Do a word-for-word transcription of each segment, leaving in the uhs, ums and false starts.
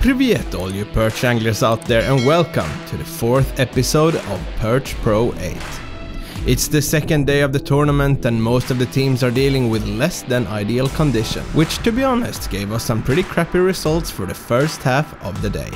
Privet all you perch anglers out there, and welcome to the fourth episode of Perch Pro eight. It's the second day of the tournament and most of the teams are dealing with less than ideal condition, which to be honest gave us some pretty crappy results for the first half of the day.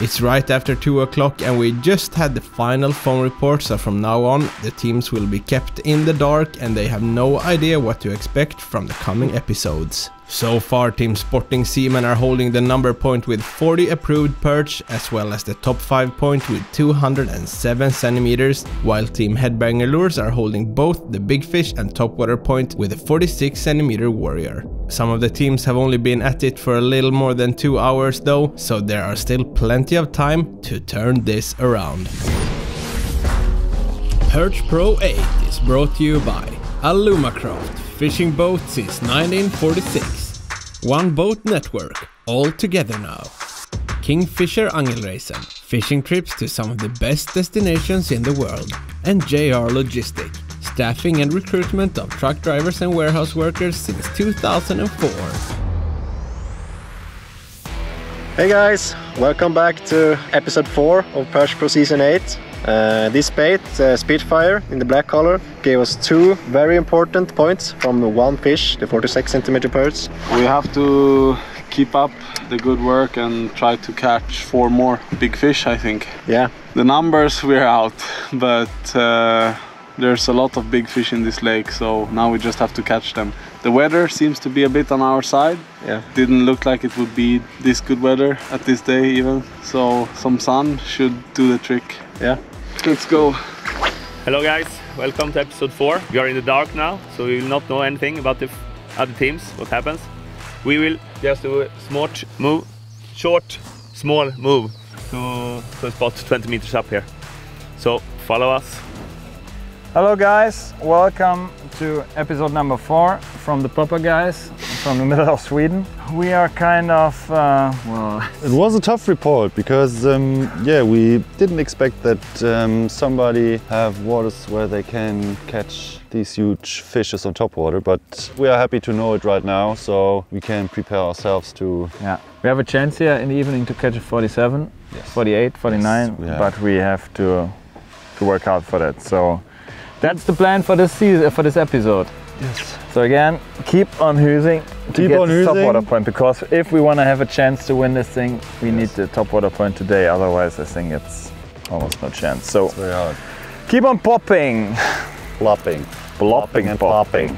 It's right after two o'clock and we just had the final phone report, so from now on the teams will be kept in the dark and they have no idea what to expect from the coming episodes. So far, Team Sporting/Z-Man are holding the number point with forty approved perch, as well as the top five point with two hundred seven centimeters, while Team Headbanger Lures are holding both the big fish and topwater point with a forty-six centimeter warrior. Some of the teams have only been at it for a little more than two hours though, so there are still plenty of time to turn this around. Perch Pro eight is brought to you by Alumacraft, fishing boats since nineteen forty-six. One Boat Network, all together now. Kingfisher Angelreisen, fishing trips to some of the best destinations in the world. And J R Logistic, staffing and recruitment of truck drivers and warehouse workers since two thousand four. Hey guys, welcome back to episode four of Perch Pro Season eight. Uh, this bait, uh, Speedfire in the black color, gave us two very important points from the one fish, the forty-six centimeter perch. We have to keep up the good work and try to catch four more big fish, I think. Yeah. The numbers we're out, but uh, there's a lot of big fish in this lake, so now we just have to catch them. The weather seems to be a bit on our side. Yeah. Didn't look like it would be this good weather at this day even, so some sun should do the trick. Yeah. Let's go. Hello guys, welcome to episode four. We are in the dark now, so we will not know anything about the other teams, what happens. We will just do a smart move, short, small move to, to a spot twenty meters up here. So follow us. Hello guys, welcome to episode number four from the Papa guys from the middle of Sweden. We are kind of... Uh, well, it was a tough report because um, yeah, we didn't expect that um, somebody have waters where they can catch these huge fishes on top water, but we are happy to know it right now, so we can prepare ourselves to... Yeah, we have a chance here in the evening to catch a forty-seven, yes. forty-eight, forty-nine, yes, we but we have to, to work out for that. So that's the plan for this season, for this episode. Yes. So again, keep on using to keep get on the top water point, because if we want to have a chance to win this thing, we yes. need the top water point today. Otherwise, I think it's almost no chance. So very hard. Keep on popping, plopping, plopping, and popping.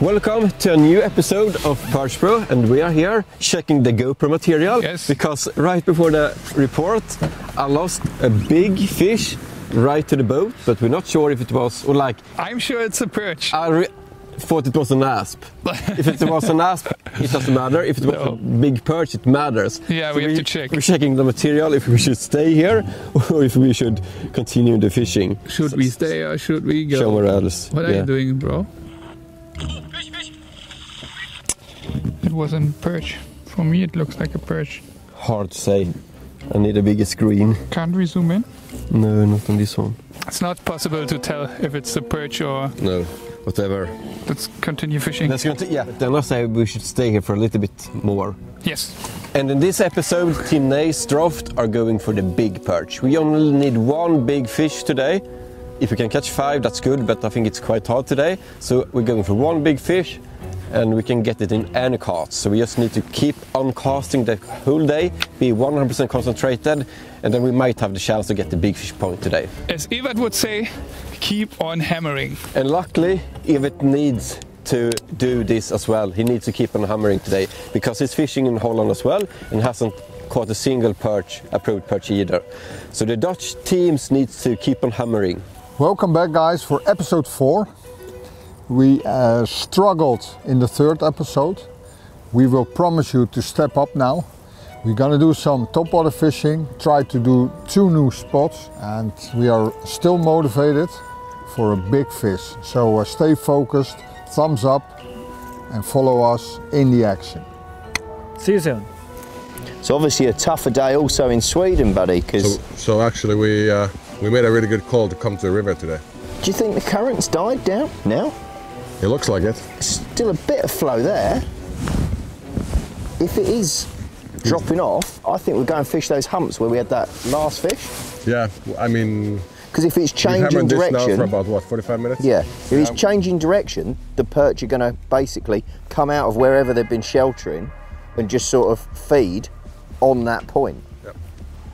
Welcome to a new episode of Perch Pro, and we are here checking the GoPro material, yes. because right before the report, I lost a big fish right to the boat, but we're not sure if it was or like. I'm sure it's a perch. I thought it was an asp. If it was an asp, it doesn't matter. If it was no. a big perch, it matters. Yeah, so we have we, to check. We're checking the material, if we should stay here or if we should continue the fishing. Should so, we stay or should we go somewhere else? What yeah. are you doing, bro? It wasn't perch. For me, it looks like a perch. Hard to say. I need a bigger screen. Can't we zoom in? No, not on this one. It's not possible to tell if it's a perch or... No, whatever. Let's continue fishing. Let's conti yeah, then I say we should stay here for a little bit more. Yes. And in this episode, Team Nays/Stroft are going for the big perch. We only need one big fish today. If we can catch five, that's good, but I think it's quite hard today. So we're going for one big fish, and we can get it in any cast. So we just need to keep on casting the whole day, be one hundred percent concentrated, and then we might have the chance to get the big fish point today. As Evert would say, keep on hammering. And luckily, Evert needs to do this as well. He needs to keep on hammering today, because he's fishing in Holland as well, and hasn't caught a single perch, approved perch either. So the Dutch teams need to keep on hammering. Welcome back guys for episode four. We uh, struggled in the third episode. We will promise you to step up now. We're gonna do some topwater fishing, try to do two new spots, and we are still motivated for a big fish. So uh, stay focused, thumbs up, and follow us in the action. See you soon. It's obviously a tougher day also in Sweden, buddy. Cause so, so actually we, uh, we made a really good call to come to the river today. Do you think the current's died down now? It looks like it. Still a bit of flow there. If it is dropping off, I think we'll go and fish those humps where we had that last fish. Yeah, I mean... Because if it's changing direction... This now for about, what, forty-five minutes? Yeah. If yeah. it's changing direction, the perch are going to basically come out of wherever they've been sheltering and just sort of feed on that point. Yep.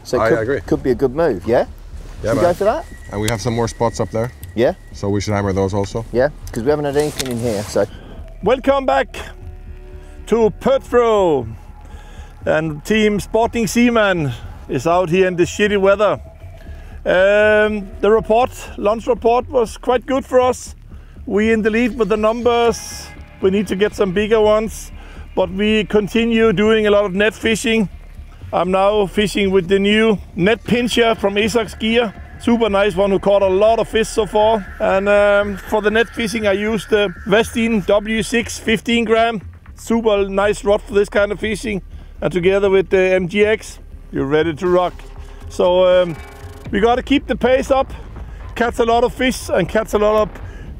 So it I could, agree. could be a good move, yeah? Yeah, man. Go for that? And we have some more spots up there. Yeah. So we should hammer those also. Yeah, because we haven't had anything in here, so... Welcome back to Perch Pro. And team Sporting/Z-Man is out here in this shitty weather. Um, the report, launch report, was quite good for us. We in the lead with the numbers. We need to get some bigger ones, but we continue doing a lot of net fishing. I'm now fishing with the new net pincher from Isaac's Gear. Super nice one who caught a lot of fish so far. And um, for the net fishing, I used the Westin W six fifteen gram. Super nice rod for this kind of fishing. And together with the M G X, you're ready to rock. So. Um, We got to keep the pace up, catch a lot of fish and catch a lot of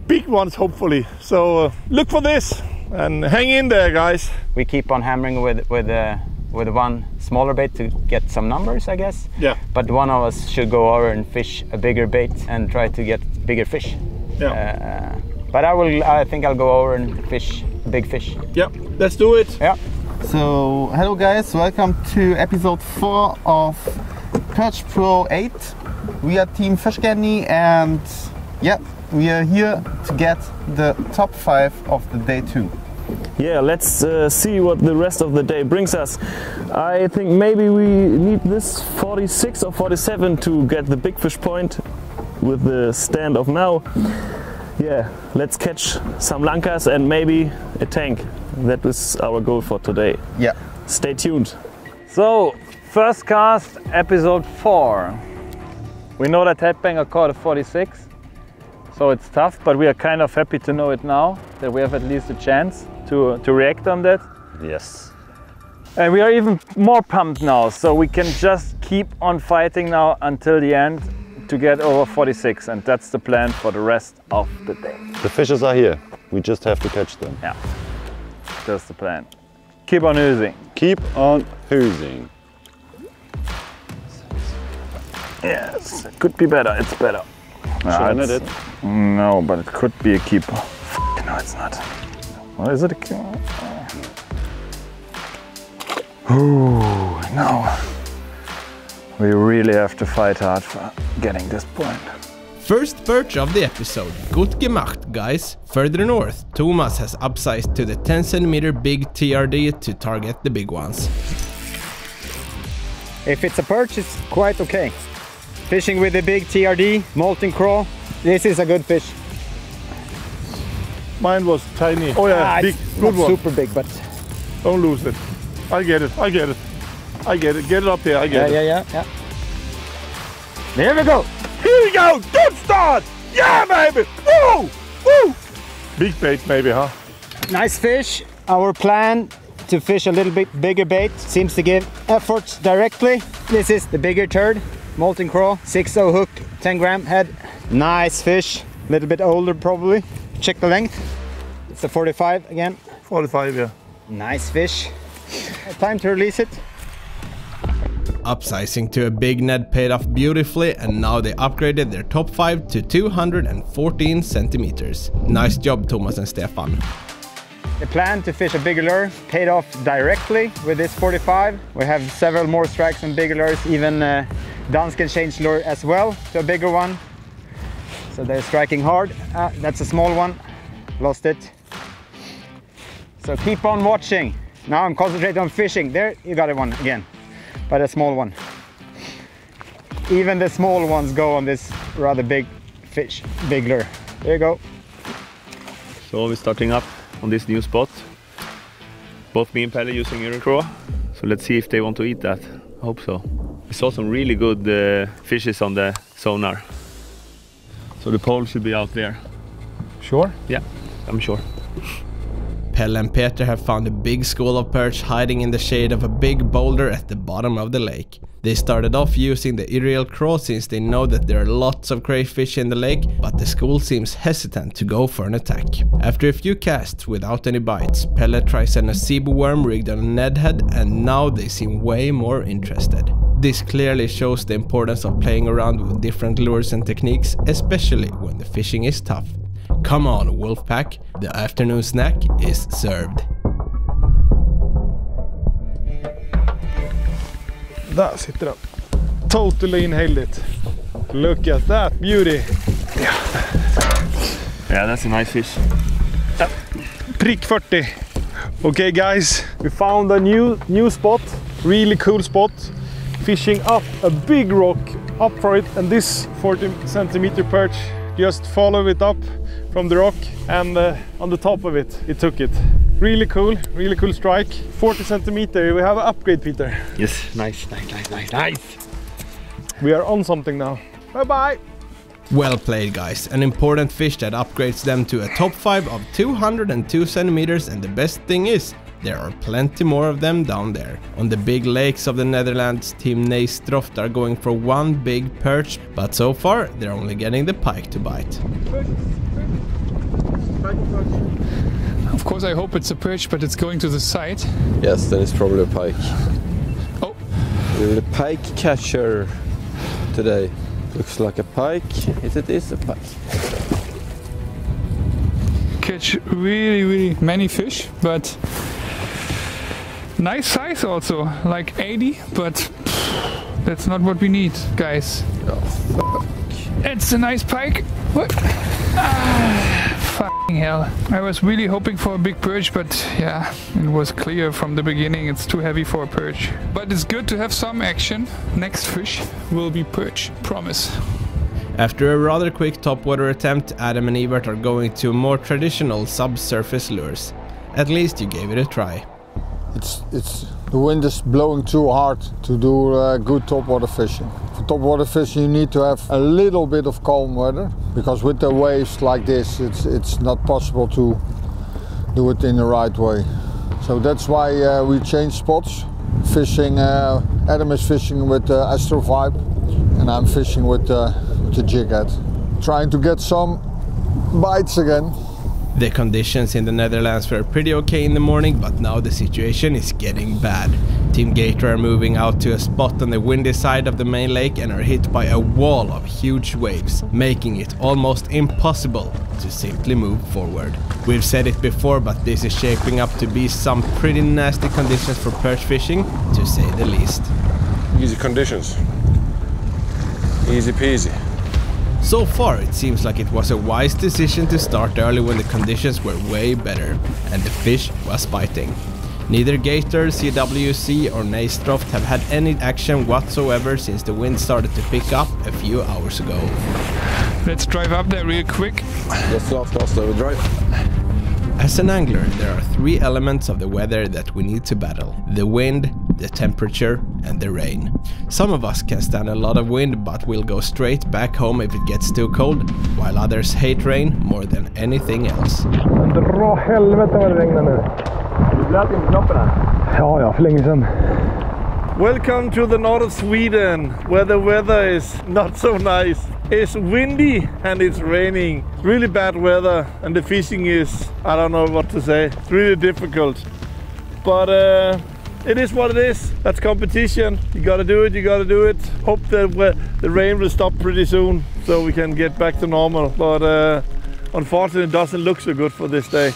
big ones, hopefully. So uh, look for this and hang in there, guys. We keep on hammering with with uh, with one smaller bait to get some numbers, I guess. Yeah. But one of us should go over and fish a bigger bait and try to get bigger fish. Yeah. Uh, but I will. I think I'll go over and fish a big fish. Yeah. Let's do it. Yeah. So hello, guys. Welcome to episode four of Perch Pro eight. We are team Fish Candy, and yeah, we are here to get the top five of the day two. Yeah, let's uh, see what the rest of the day brings us. I think maybe we need this forty-six or forty-seven to get the big fish point with the stand of now. Yeah, let's catch some lankas and maybe a tank. That is our goal for today. Yeah. Stay tuned. So. First cast, episode four. We know that Headbanger caught a forty-six, so it's tough, but we are kind of happy to know it now, that we have at least a chance to, to react on that. Yes. And we are even more pumped now, so we can just keep on fighting now until the end to get over forty-six, and that's the plan for the rest of the day. The fishes are here, we just have to catch them. Yeah, that's the plan. Keep on oozing. Keep on oozing. Yes, it could be better, it's better. No, it's, it? no, but it could be a keeper. F no, it's not. What is it? A keeper? Ooh, no. We really have to fight hard for getting this point. First perch of the episode. Gut gemacht, guys. Further north, Tomas has upsized to the ten centimeter big T R D to target the big ones. If it's a perch, it's quite okay. Fishing with a big T R D, molten craw, this is a good fish. Mine was tiny. Oh yeah, ah, big, good one. Super big, but... Don't lose it. I get it, I get it. I get it, get it up here, I get yeah, it. Yeah, yeah, yeah. There we go. Here we go, good start. Yeah, baby, woo, woo. Big bait maybe, huh? Nice fish. Our plan to fish a little bit bigger bait seems to give efforts directly. This is the bigger turd. Molten craw, six oh hook, ten gram head. Nice fish, a little bit older probably. Check the length. It's a forty-five again. forty-five, yeah. Nice fish. Time to release it. Upsizing to a big net paid off beautifully, and now they upgraded their top five to two hundred fourteen centimeters. Nice job, Tomas and Stefan. The plan to fish a bigger lure paid off directly with this forty-five. We have several more strikes on bigger lures, even uh, Dansken changed lure as well to a bigger one. So they're striking hard. Ah, that's a small one. Lost it. So keep on watching. Now I'm concentrating on fishing. There, you got it one again. But a small one. Even the small ones go on this rather big fish, big lure. There you go. So we're starting up on this new spot. Both me and Pelle using Eurocraw craw. So let's see if they want to eat that. I hope so. We saw some really good uh, fishes on the sonar. So the pole should be out there. Sure? Yeah, I'm sure. Pelle and Peter have found a big school of perch hiding in the shade of a big boulder at the bottom of the lake. They started off using the Ireel Craw since they know that there are lots of crayfish in the lake, but the school seems hesitant to go for an attack. After a few casts without any bites, Pelle tries a nacebo worm rigged on a Ned head, and now they seem way more interested. This clearly shows the importance of playing around with different lures and techniques, especially when the fishing is tough. Come on, Wolfpack, the afternoon snack is served. There sitter den. Totally inhaled it. Look at that beauty. Yeah, yeah, that's a nice fish. Yeah. Prick forty. Okay guys, we found a new new spot. Really cool spot. Fishing up a big rock, up for it, and this forty centimeter perch just follow it up from the rock, and uh, on the top of it, it took it. Really cool, really cool strike. forty centimeter, we have an upgrade, Peter. Yes, nice, nice, nice, nice, nice. We are on something now. Bye-bye. Well played, guys. An important fish that upgrades them to a top five of two hundred two centimeters, and the best thing is, there are plenty more of them down there. On the big lakes of the Netherlands, Team Nays/Stroft are going for one big perch, but so far they're only getting the pike to bite. Of course I hope it's a perch, but it's going to the side. Yes, then it's probably a pike. Oh! The pike catcher today. Looks like a pike. If it is a pike. Catch really, really many fish, but nice size also, like eighty, but that's not what we need, guys. Oh, fuck. It's a nice pike. What? Ah, fucking hell. I was really hoping for a big perch, but yeah, it was clear from the beginning it's too heavy for a perch. But it's good to have some action. Next fish will be perch, promise. After a rather quick topwater attempt, Adam and Evert are going to more traditional subsurface lures. At least you gave it a try. It's, it's, the wind is blowing too hard to do uh, good topwater fishing. For topwater fishing you need to have a little bit of calm weather, because with the waves like this it's, it's not possible to do it in the right way. So that's why uh, we change spots. Fishing, uh, Adam is fishing with uh, Astro Vibe, and I'm fishing with uh, the jig head. Trying to get some bites again. The conditions in the Netherlands were pretty okay in the morning, but now the situation is getting bad. Team Gator are moving out to a spot on the windy side of the main lake and are hit by a wall of huge waves, making it almost impossible to simply move forward. We've said it before, but this is shaping up to be some pretty nasty conditions for perch fishing, to say the least. Easy conditions. Easy peasy. So far, it seems like it was a wise decision to start early when the conditions were way better, and the fish was biting. Neither Gator, C W C or Nays/Stroft have had any action whatsoever since the wind started to pick up a few hours ago. Let's drive up there real quick. Let's off, off, over drive. As an angler, there are three elements of the weather that we need to battle. The wind, the temperature and the rain. Some of us can stand a lot of wind, but we'll go straight back home if it gets too cold, while others hate rain more than anything else. Dra helvete vad det regnar nu. Du blöt in knopparna. Ja, ja, för länge sedan. Welcome to the north of Sweden, where the weather is not so nice. It's windy and it's raining. Really bad weather, and the fishing is, I don't know what to say, it's really difficult. But uh, it is what it is. That's competition. You gotta do it, you gotta do it. Hope that the rain will stop pretty soon so we can get back to normal. But uh, unfortunately it doesn't look so good for this day.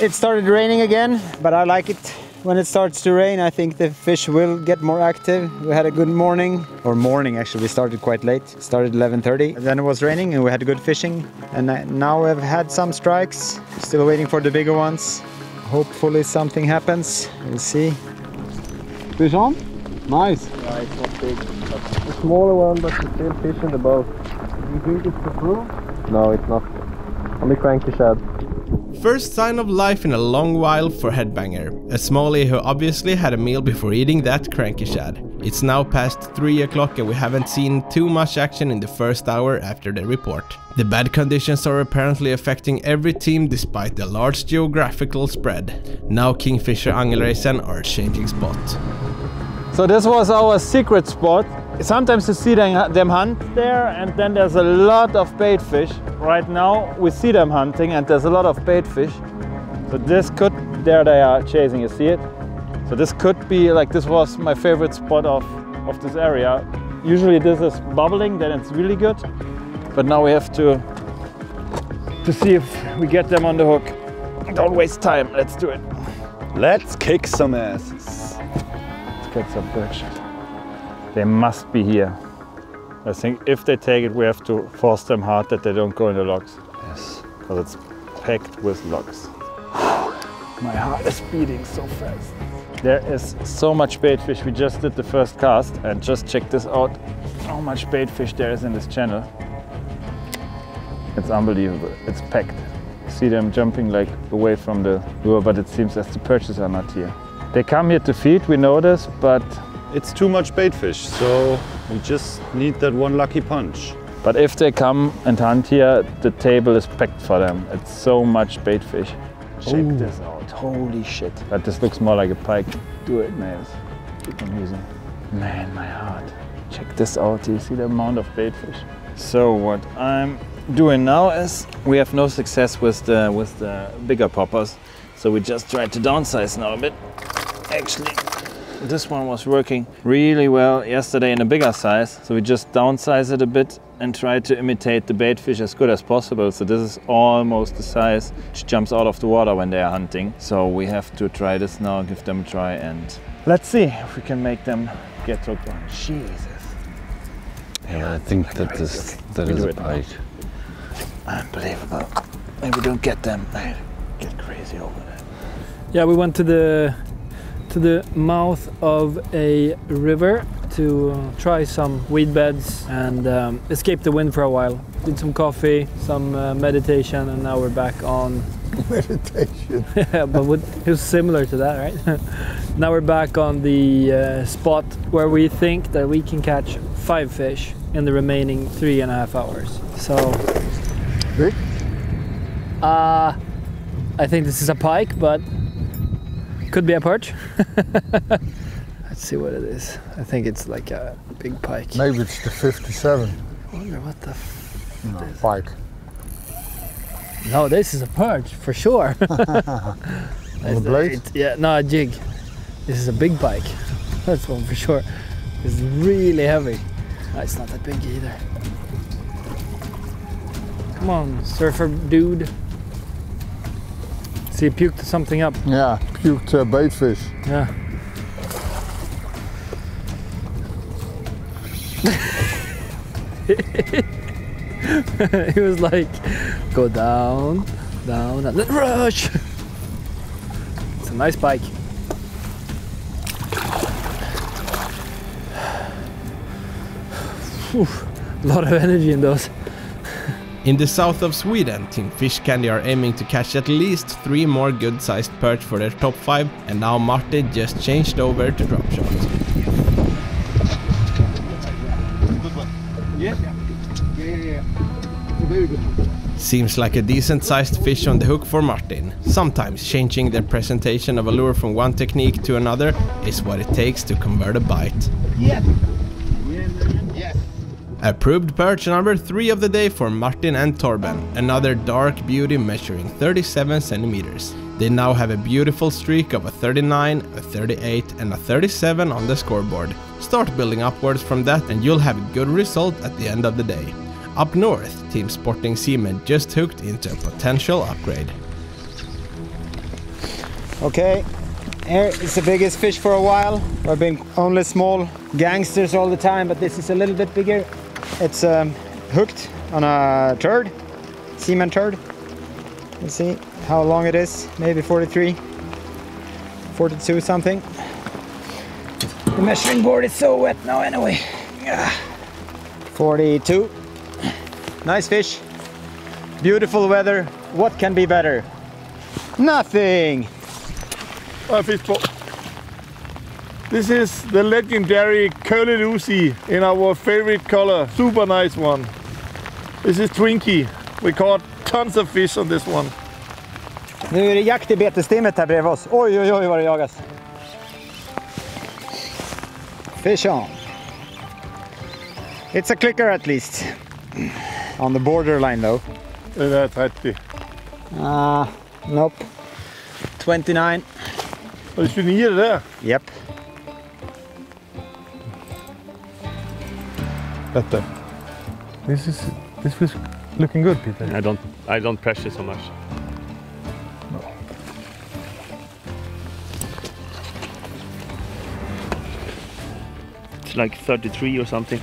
It started raining again, but I like it. When it starts to rain, I think the fish will get more active. We had a good morning, or morning actually, we started quite late. It started eleven thirty, then it was raining and we had good fishing. And now we've had some strikes, still waiting for the bigger ones. Hopefully something happens, we'll see. Fish on? Nice! Yeah, it's not big. It's a smaller one, but it's still fish in the boat. Do you think it's the crew? No, it's not. Only cranky shad. first sign of life in a long while for Headbanger, a smallie who obviously had a meal before eating that cranky shad. It's now past three o'clock and we haven't seen too much action in the first hour after the report. The bad conditions are apparently affecting every team despite the large geographical spread. Now Kingfisher Angelreisen are changing spot. So this was our secret spot. Sometimes you see them, them hunt there, and then there's a lot of bait fish. Right now we see them hunting and there's a lot of bait fish. So this could, there they are chasing, you see it? So this could be, like, this was my favorite spot of, of this area. Usually this is bubbling, then it's really good. But now we have to, to see if we get them on the hook. Don't waste time, let's do it. Let's kick some asses. Let's kick some perch. They must be here. I think if they take it, we have to force them hard that they don't go in the logs. Yes. Because it's packed with logs. My heart is beating so fast. There is so much bait fish. We just did the first cast and just check this out. How much bait fish there is in this channel. It's unbelievable. It's packed. You see them jumping like away from the lure, but it seems as the perches are not here. They come here to feed, we know this, but it's too much bait fish, so we just need that one lucky punch. But if they come and hunt here, the table is packed for them. It's so much bait fish. Check Ooh. This out, holy shit. But this looks more like a pike. Do it, Nails. Keep on using. Man, my heart. Check this out, do you see the amount of bait fish? So what I'm doing now is, we have no success with the, with the bigger poppers. So we just tried to downsize now a bit. Actually, this one was working really well yesterday in a bigger size, so we just downsize it a bit and try to imitate the bait fish as good as possible. So this is almost the size which jumps out of the water when they are hunting. So we have to try this now, give them a try, and let's see if we can make them get hooked on. Jesus. Yeah, I think that is that is a bite. Unbelievable. And we don't get them. I get crazy over that. Yeah, we went to the to the mouth of a river to try some weed beds and um, escape the wind for a while. Did some coffee, some uh, meditation, and now we're back on... Meditation? Yeah, but what, it was similar to that, right? Now we're back on the uh, spot where we think that we can catch five fish in the remaining three and a half hours. So... Big? Uh, I think this is a pike, but could be a perch. Let's see what it is. I think it's like a big pike. Maybe it's the fifty-seven. I wonder what the f no, is pike. No, this is a perch for sure. On the blade? It, yeah, no, a jig. This is a big pike. That's one for sure. It's really heavy. No, it's not that big either. Come on, surfer dude. So you puked something up? Yeah, puked uh, bait fish. Yeah. It was like, go down, down, and then rush. It's a nice bike. Whew, a lot of energy in those. In the south of Sweden, Team Fish Candy are aiming to catch at least three more good-sized perch for their top five, and now Martin just changed over to drop shot. Seems like a decent-sized fish on the hook for Martin. Sometimes changing their presentation of a lure from one technique to another is what it takes to convert a bite. Yes. Approved perch number three of the day for Martin and Torben, another dark beauty measuring thirty-seven centimeters. They now have a beautiful streak of a thirty-nine, a thirty-eight and a thirty-seven on the scoreboard. Start building upwards from that and you'll have a good result at the end of the day. Up north, Team Sporting/Z-Man just hooked into a potential upgrade. Okay, here is the biggest fish for a while. We've been only small gangsters all the time, but this is a little bit bigger. It's um, hooked on a turd, Z-Man turd. Let's see how long it is, maybe forty-three, forty-two something. The measuring board is so wet now anyway. forty-two, nice fish, beautiful weather, what can be better? Nothing. A fish pole. This is the legendary Curly Lucy in our favorite color. Super nice one. This is Twinkie. We caught tons of fish on this one. Nu är det jakt i betestimmet här bredvid oss. Oj, oj, oj vad det jagas. Fish on. It's a clicker at least. On the borderline though. Det är trettio. Ah, uh, nope. twenty-nine. Var det tjugonio det där? Japp. Better. This is this feels looking good, Peter. I don't I don't pressure so much. No. It's like thirty-three or something.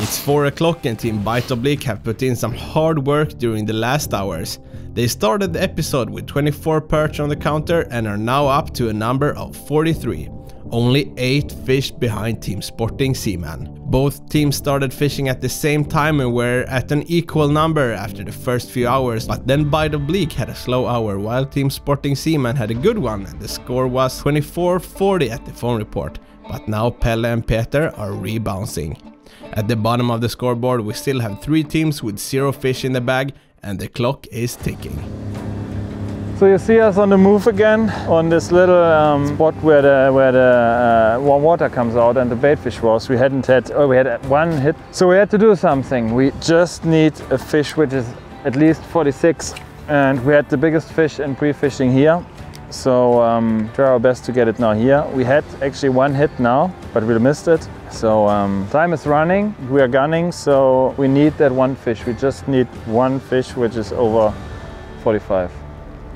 It's four o'clock and Team Bite of Bleak have put in some hard work during the last hours. They started the episode with twenty-four perch on the counter and are now up to a number of forty-three. Only eight fish behind Team Sporting/Z-Man. Both teams started fishing at the same time and were at an equal number after the first few hours, but then Bite of Bleak had a slow hour while Team Sporting/Z-Man had a good one and the score was twenty-four forty at the phone report, but now Pelle and Peter are rebouncing. At the bottom of the scoreboard we still have three teams with zero fish in the bag and the clock is ticking. So you see us on the move again, on this little um, spot where the, where the uh, warm water comes out and the baitfish was. We hadn't had, oh, we had one hit. So we had to do something. We just need a fish which is at least forty-six. And we had the biggest fish in pre-fishing here. So um, try our best to get it now here. We had actually one hit now, but we missed it. So um, time is running, we are gunning, so we need that one fish. We just need one fish which is over forty-five.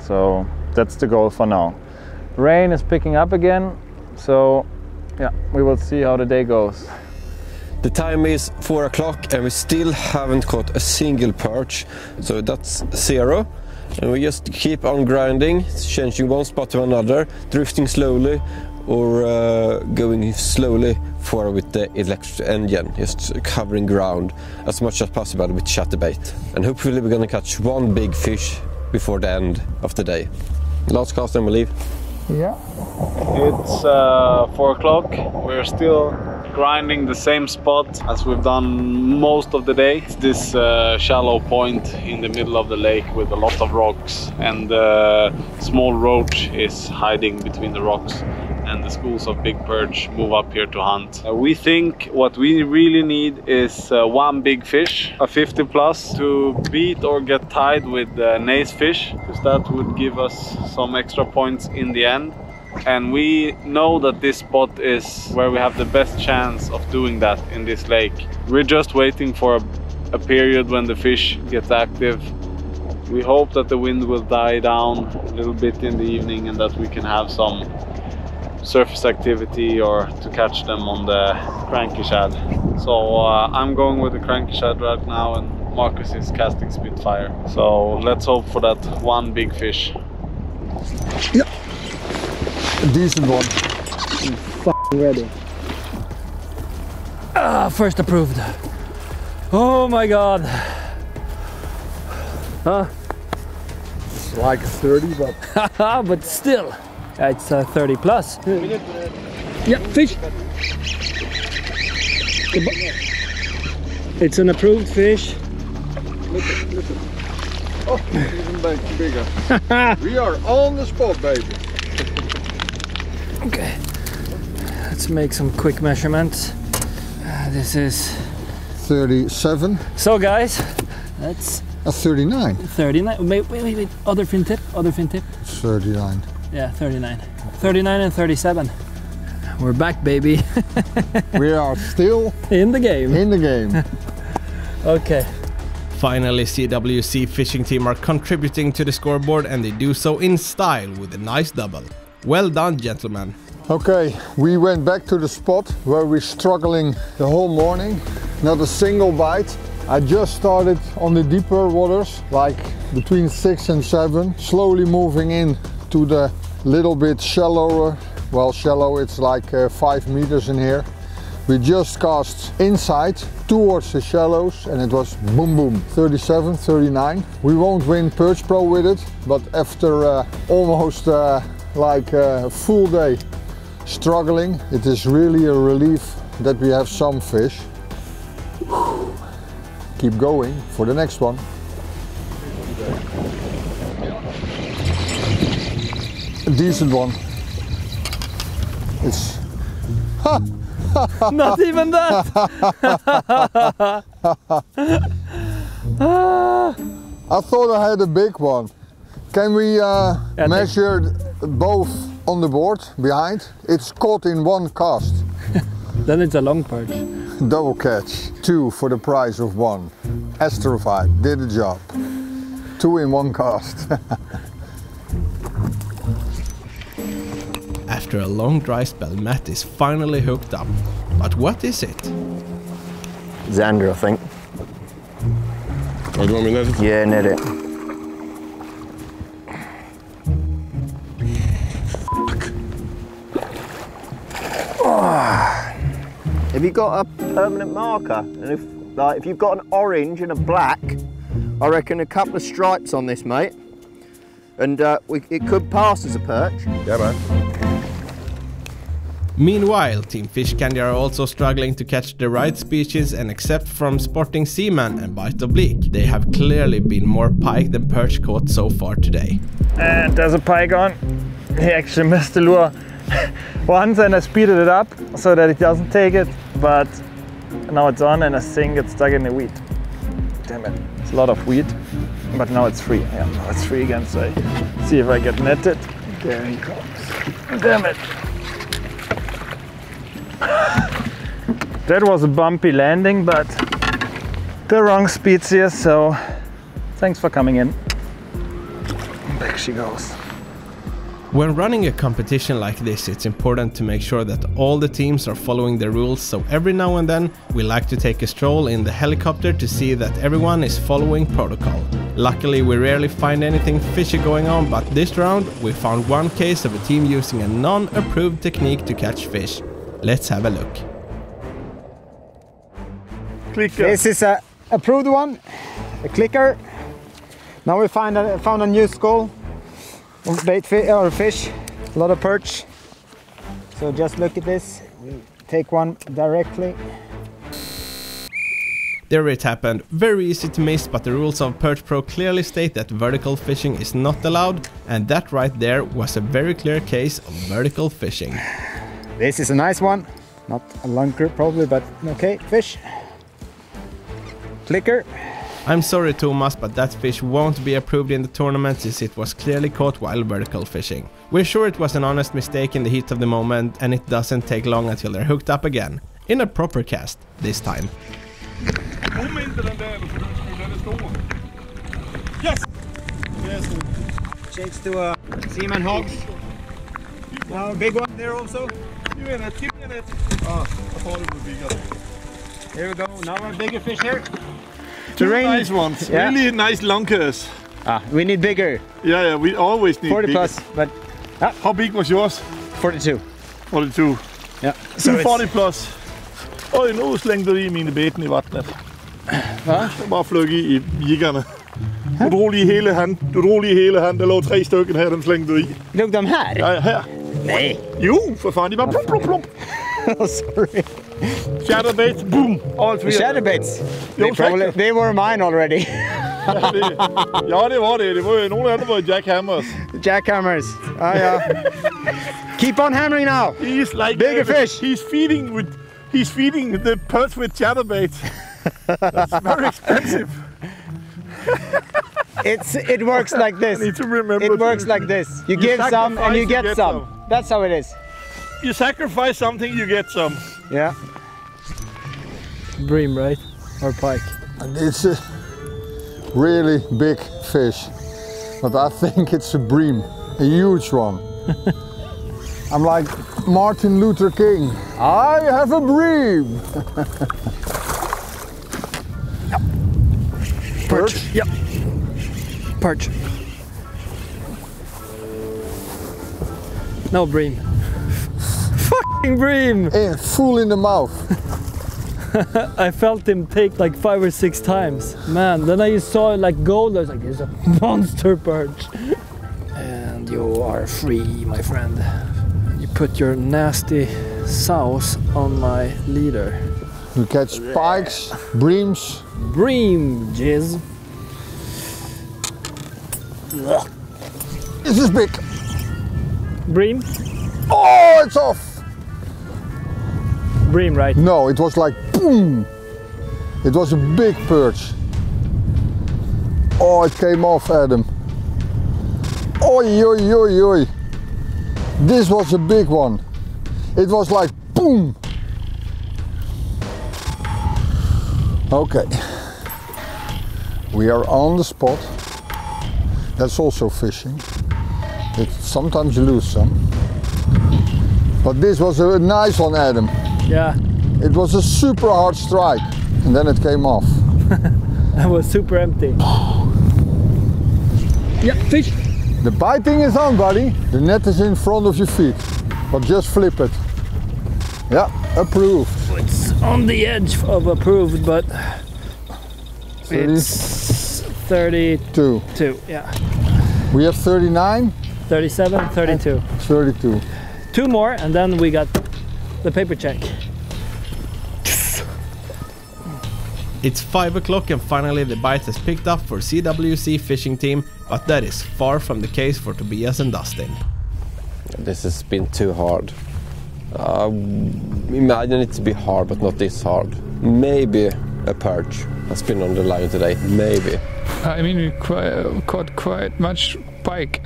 So that's the goal for now. Rain is picking up again, so yeah, we will see how the day goes. The time is four o'clock and we still haven't caught a single perch, so that's zero. And we just keep on grinding, changing one spot to another, drifting slowly or uh, going slowly forward with the electric engine, just covering ground as much as possible with chatterbait. And hopefully we're gonna catch one big fish before the end of the day. Last cast and we leave. Yeah. It's uh, four o'clock. We're still grinding the same spot as we've done most of the day. It's this uh, shallow point in the middle of the lake with a lot of rocks, and the uh, small roach is hiding between the rocks, and the schools of big perch move up here to hunt. Uh, we think what we really need is uh, one big fish, a fifty plus, to beat or get tied with uh, Nays fish, because that would give us some extra points in the end. And we know that this spot is where we have the best chance of doing that in this lake. We're just waiting for a, a period when the fish gets active. We hope that the wind will die down a little bit in the evening and that we can have some surface activity or to catch them on the cranky shad. So uh, I'm going with the cranky shad right now and Markus is casting Speedfire. So let's hope for that one big fish. Yeah. A decent one. I'm f***ing ready. Ah, first approved. Oh my god. Huh? It's like thirty, but... Haha, but still. It's uh, thirty plus. Yeah, fish. It's an approved fish. Look at, look at. Oh, even bigger. We are on the spot, baby. Okay, let's make some quick measurements. Uh, this is thirty-seven. So guys, that's a thirty-nine. thirty-nine. Wait, wait, wait, wait. Other fin tip. Other fin tip. thirty-nine. Yeah, thirty-nine. thirty-nine and thirty-seven. We're back, baby. We are still in the game. In the game. Okay. Finally, C W C Fishing Team are contributing to the scoreboard and they do so in style with a nice double. Well done, gentlemen. Okay, we went back to the spot where we were struggling the whole morning. Not a single bite. I just started on the deeper waters, like between six and seven, slowly moving in to the little bit shallower. Well, shallow, it's like uh, five meters in here. We just cast inside towards the shallows and it was boom boom, thirty-seven, thirty-nine. We won't win Perch Pro with it, but after uh, almost uh, like a full day struggling, it is really a relief that we have some fish. Keep going for the next one. A decent one. It's not even that. I thought I had a big one. Can we uh, yeah, measure both on the board behind? It's caught in one cast. Then it's a long perch. Double catch. Two for the price of one. Astrophyte did the job. Two in one cast. After a long dry spell, Matt is finally hooked up. But what is it? Zander, I think. Oh, do you want me to net it? Yeah, net it. Fuck. Oh. Have you got a permanent marker? And if, like, if you've got an orange and a black, I reckon a couple of stripes on this, mate. And uh, we, it could pass as a perch. Yeah, man. Meanwhile, Team Fish Candy are also struggling to catch the right species, and except from Sporting/Z-Man and Bite of Bleak, they have clearly been more pike than perch caught so far today. And there's a pike on. He actually missed the lure once and I speeded it up so that it doesn't take it, but now it's on and I think it's stuck in the weed. Damn it, it's a lot of weed, but now it's free. Yeah, now it's free again, so I see if I get netted. There he comes. Damn it. That was a bumpy landing, but the wrong species, so thanks for coming in. Back she goes. When running a competition like this, it's important to make sure that all the teams are following the rules, so every now and then we like to take a stroll in the helicopter to see that everyone is following protocol. Luckily, we rarely find anything fishy going on, but this round we found one case of a team using a non-approved technique to catch fish. Let's have a look. Clicker. This is an approved one, a clicker. Now we find a, found a new skull of bait fi or fish, a lot of perch. So just look at this, take one directly. There it happened. Very easy to miss, but the rules of Perch Pro clearly state that vertical fishing is not allowed, and that right there was a very clear case of vertical fishing. This is a nice one, not a lunker probably, but okay, fish. Clicker. I'm sorry, Tomas, but that fish won't be approved in the tournament since it was clearly caught while vertical fishing. We're sure it was an honest mistake in the heat of the moment, and it doesn't take long until they're hooked up again. In a proper cast, this time. Yes! Shakes to a seaman hogs. Now a big one there also. Oh, here we go, now we're bigger fish here. Two Terrain. Nice ones, yeah. Really nice lunkers. Ah, we need bigger. Yeah, yeah, we always need forty bigger. Plus, but... Ah. How big was yours? forty-two. forty-two. Yeah. So forty plus. Oj, nu slängde du i mina beten I vattnet. Va? Jag bara flög I I jiggarna. Du drog I hela hand, du drog I hela hand. Det låg tre stycken här, de slängde du I. Låg de här? Ja, här. Nej. Jo, för fan, de bara plump, plump, plump. Oh, sorry. Shadowbaits, boom. All three. Shadowbaits. They, probably, they were mine already. Ja, det, ja, det var det. Det var ju någon annan var jackhammers. Jackhammers. Ah, ja. Keep on hammering now. He's like bigger fish. He's feeding with he's feeding the perch with shadowbaits. That's very expensive. It's it works like this. I need to remember it works to, like this. You, you give some and you get, you get some. some. That's how it is. You sacrifice something, you get some. Yeah. Bream, right? Or pike. And it's a really big fish, but I think it's a bream, a huge one. I'm like Martin Luther King. I have a bream. Yep. Perch. Yep. Perch. No bream. fucking bream! And full in the mouth. I felt him take like five or six times. Man, then I saw it like gold. I was like, it's a monster perch. And you are free, my friend. You put your nasty sauce on my leader. You catch spikes, breams. Bream jizz. This is big. Bream? Oh, it's off! Bream, right? No, it was like boom! It was a big perch. Oh, it came off, Adam. Oi, oi, oi, oi. This was a big one. It was like boom! Okay. We are on the spot. That's also fishing. It, sometimes you lose some. But this was a nice one, Adam. Yeah. It was a super hard strike. And then it came off. That was super empty. Yeah, fish. The biting is on, buddy. The net is in front of your feet. But just flip it. Yeah, approved. It's on the edge of approved, but it's thirty-two. Two, yeah. We have thirty-nine. thirty-seven, thirty-two. thirty-two. Two more and then we got the paper check. It's five o'clock and finally the bite has picked up for C W C Fishing Team, but that is far from the case for Tobias and Dustin. This has been too hard. I imagine it to be hard, but not this hard. Maybe a perch has been on the line today, maybe. I mean, we quite, caught quite much pike.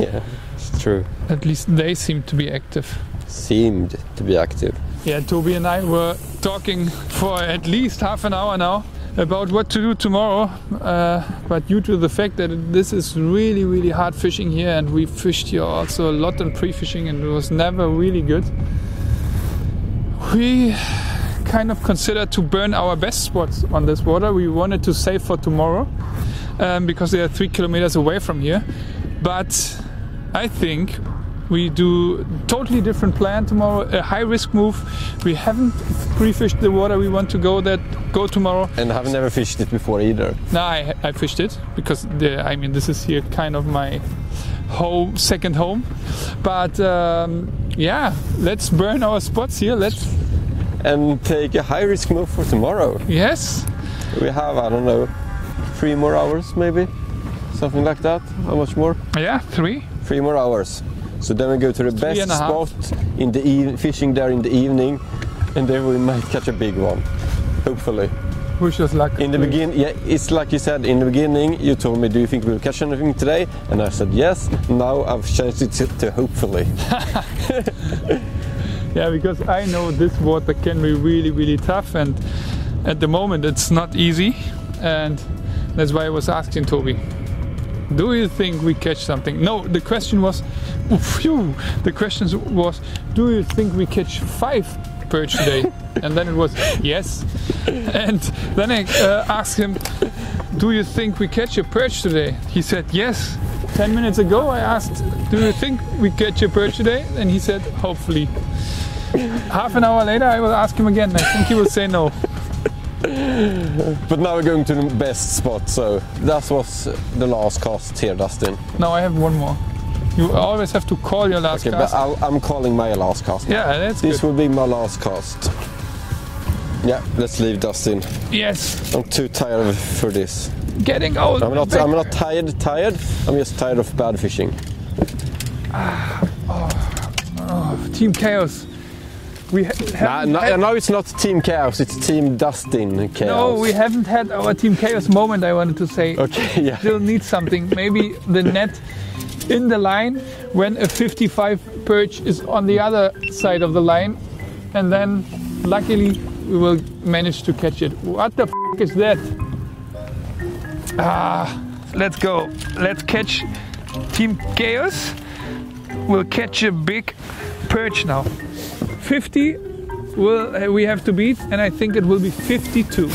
Yeah, it's true. At least they seemed to be active. Seemed to be active. Yeah, Toby and I were talking for at least half an hour now about what to do tomorrow. Uh, but due to the fact that this is really, really hard fishing here, and we fished here also a lot in pre-fishing and it was never really good, we kind of considered to burn our best spots on this water. We wanted to save for tomorrow um, because they are three kilometers away from here. But I think we do a totally different plan tomorrow, a high risk move. We haven't pre-fished the water we want to go that go tomorrow. And I've never fished it before either. No, I, I fished it because the, I mean this is here kind of my home, second home. But um, yeah, let's burn our spots here. Let's and take a high risk move for tomorrow. Yes. We have, I don't know, three more hours maybe, something like that. How much more? Yeah, three. Three more hours. So then we go to the Three best spot in the e fishing there in the evening, and there we might catch a big one, hopefully. Wish us luck. In the beginning, yeah, it's like you said in the beginning. You told me, "Do you think we'll catch anything today?" And I said, "Yes." Now I've changed it to, to hopefully. Yeah, because I know this water can be really, really tough, and at the moment it's not easy, and that's why I was asking Toby. Do you think we catch something? No, the question was, phew, the question was, do you think we catch five perch today? And then it was, yes. And then I uh, asked him, do you think we catch a perch today? He said, yes. Ten minutes ago I asked, do you think we catch a perch today? And he said, hopefully. Half an hour later I will ask him again. I think he will say no. But now we're going to the best spot, so that was the last cast here, Dustin. No, I have one more. You always have to call your last okay, cast. But I'll, I'm calling my last cast now. Yeah, that's This good. will be my last cast. Yeah, let's leave Dustin. Yes. I'm too tired for this. Getting old. I'm not, I'm not tired, tired. I'm just tired of bad fishing. Ah, oh, oh, Team Chaos. We nah, no, no, it's not Team Chaos, it's Team Dustin Chaos. No, we haven't had our Team Chaos moment, I wanted to say. Okay, yeah. Still need something. Maybe the net in the line when a fifty-five perch is on the other side of the line. And then, luckily, we will manage to catch it. What the f*** is that? Ah, let's go. Let's catch Team Chaos. We'll catch a big perch now. fifty will we have to beat, and I think it will be fifty-two.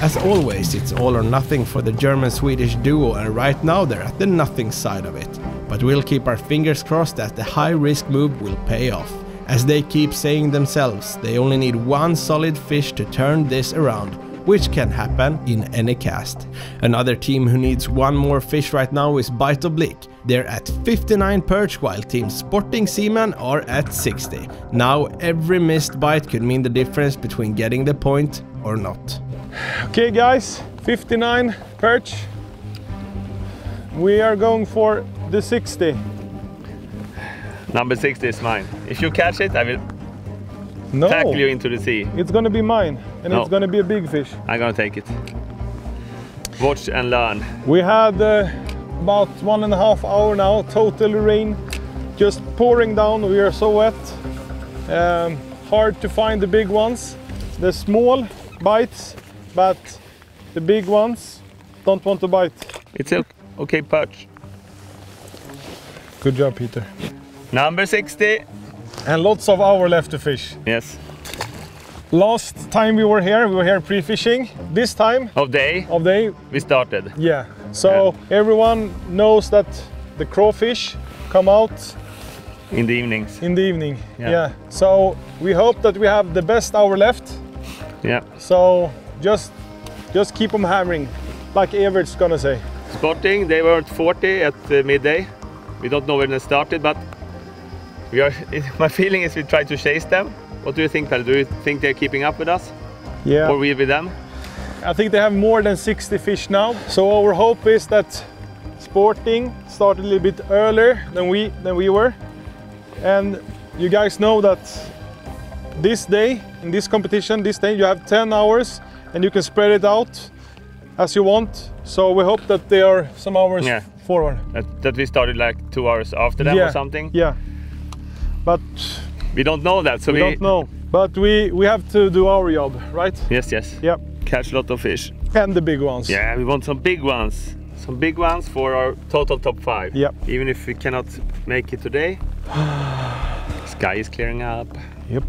As always, it's all or nothing for the German-Swedish duo, and right now they're at the nothing side of it. But we'll keep our fingers crossed that the high-risk move will pay off, As they keep saying themselves, they only need one solid fish to turn this around, which can happen in any cast. Another team who needs one more fish right now is Bite of Bleak. They're at fifty-nine perch while team Sporting/Z-Man are at sixty. Now every missed bite could mean the difference between getting the point or not. Okay guys, fifty-nine perch. We are going for the sixty. Number sixty is mine. If you catch it, I will no. tackle you into the sea. It's gonna be mine, and no. it's gonna be a big fish. I'm gonna take it. Watch and learn. We had uh, about one and a half hour now, total rain, just pouring down. We are so wet. Um, hard to find the big ones. The small bites, but the big ones don't want to bite. It's a okay perch. Good job, Peter. Number sixty. And lots of hour left to fish. Yes. Last time we were here, we were here pre-fishing. This time of day, of day we started. Yeah. So yeah. everyone knows that the crawfish come out in the evenings. In the evening. Yeah. yeah. So we hope that we have the best hour left. Yeah. So just just keep them hammering, like Evert's gonna say. Sporting, they were at forty at uh, midday. We don't know when they started, but we are. It, my feeling is we try to chase them. What do you think, Pelle? Do you think they're keeping up with us? Yeah. Or we with them? I think they have more than sixty fish now. So our hope is that Sporting started a little bit earlier than we than we were, and you guys know that this day in this competition, this day you have ten hours, and you can spread it out as you want. So we hope that they are some hours yeah. forward. That, that we started like two hours after them yeah. or something. Yeah. But we don't know that, so we, we don't know. But we we have to do our job, right? Yes, yes. Yeah. Catch a lot of fish. And the big ones. Yeah, we want some big ones. Some big ones for our total top five. Yeah. Even if we cannot make it today. Sky is clearing up. Yep.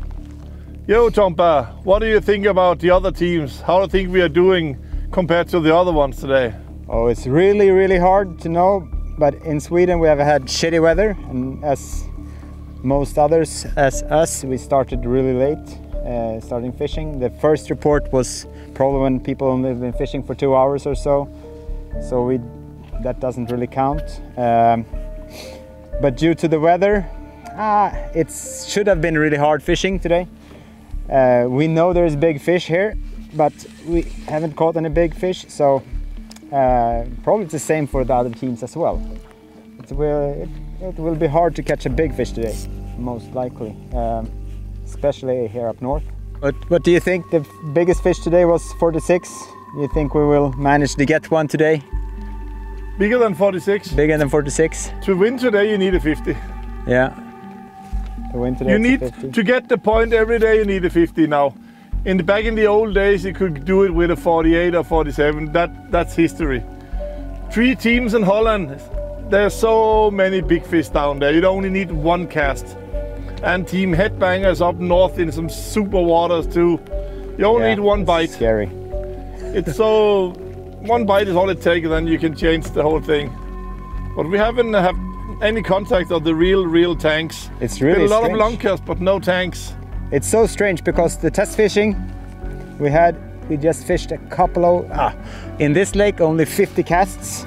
Yo, Tompa, what do you think about the other teams? How do you think we are doing compared to the other ones today? Oh, it's really, really hard to know, but in Sweden we have had shitty weather, and as most others, as us, we started really late uh, starting fishing. The first report was probably when people only been fishing for two hours or so, so we that doesn't really count. Um, but due to the weather, ah, it should have been really hard fishing today. Uh, we know there's big fish here, but we haven't caught any big fish, so uh, probably it's the same for the other teams as well. It will, it, it will be hard to catch a big fish today, most likely, um, especially here up north. But what do you think? The biggest fish today was forty-six. You think we will manage to get one today? Bigger than forty-six? Bigger than forty-six. To win today you need a fifty. Yeah. To win today you need fifty. To get the point every day you need a fifty now. In the, back in the old days, you could do it with a forty-eight or forty-seven. That that's history. Three teams in Holland. There's so many big fish down there. You only need one cast. And team Headbangers up north in some super waters too. You only yeah, need one bite. Scary. It's so one bite is all it takes. Then you can change the whole thing. But we haven't have any contact of the real, real tanks. It's really Been a lot strange. Of lunkers, but no tanks. It's so strange because the test fishing we had, we just fished a couple of, ah, in this lake only fifty casts,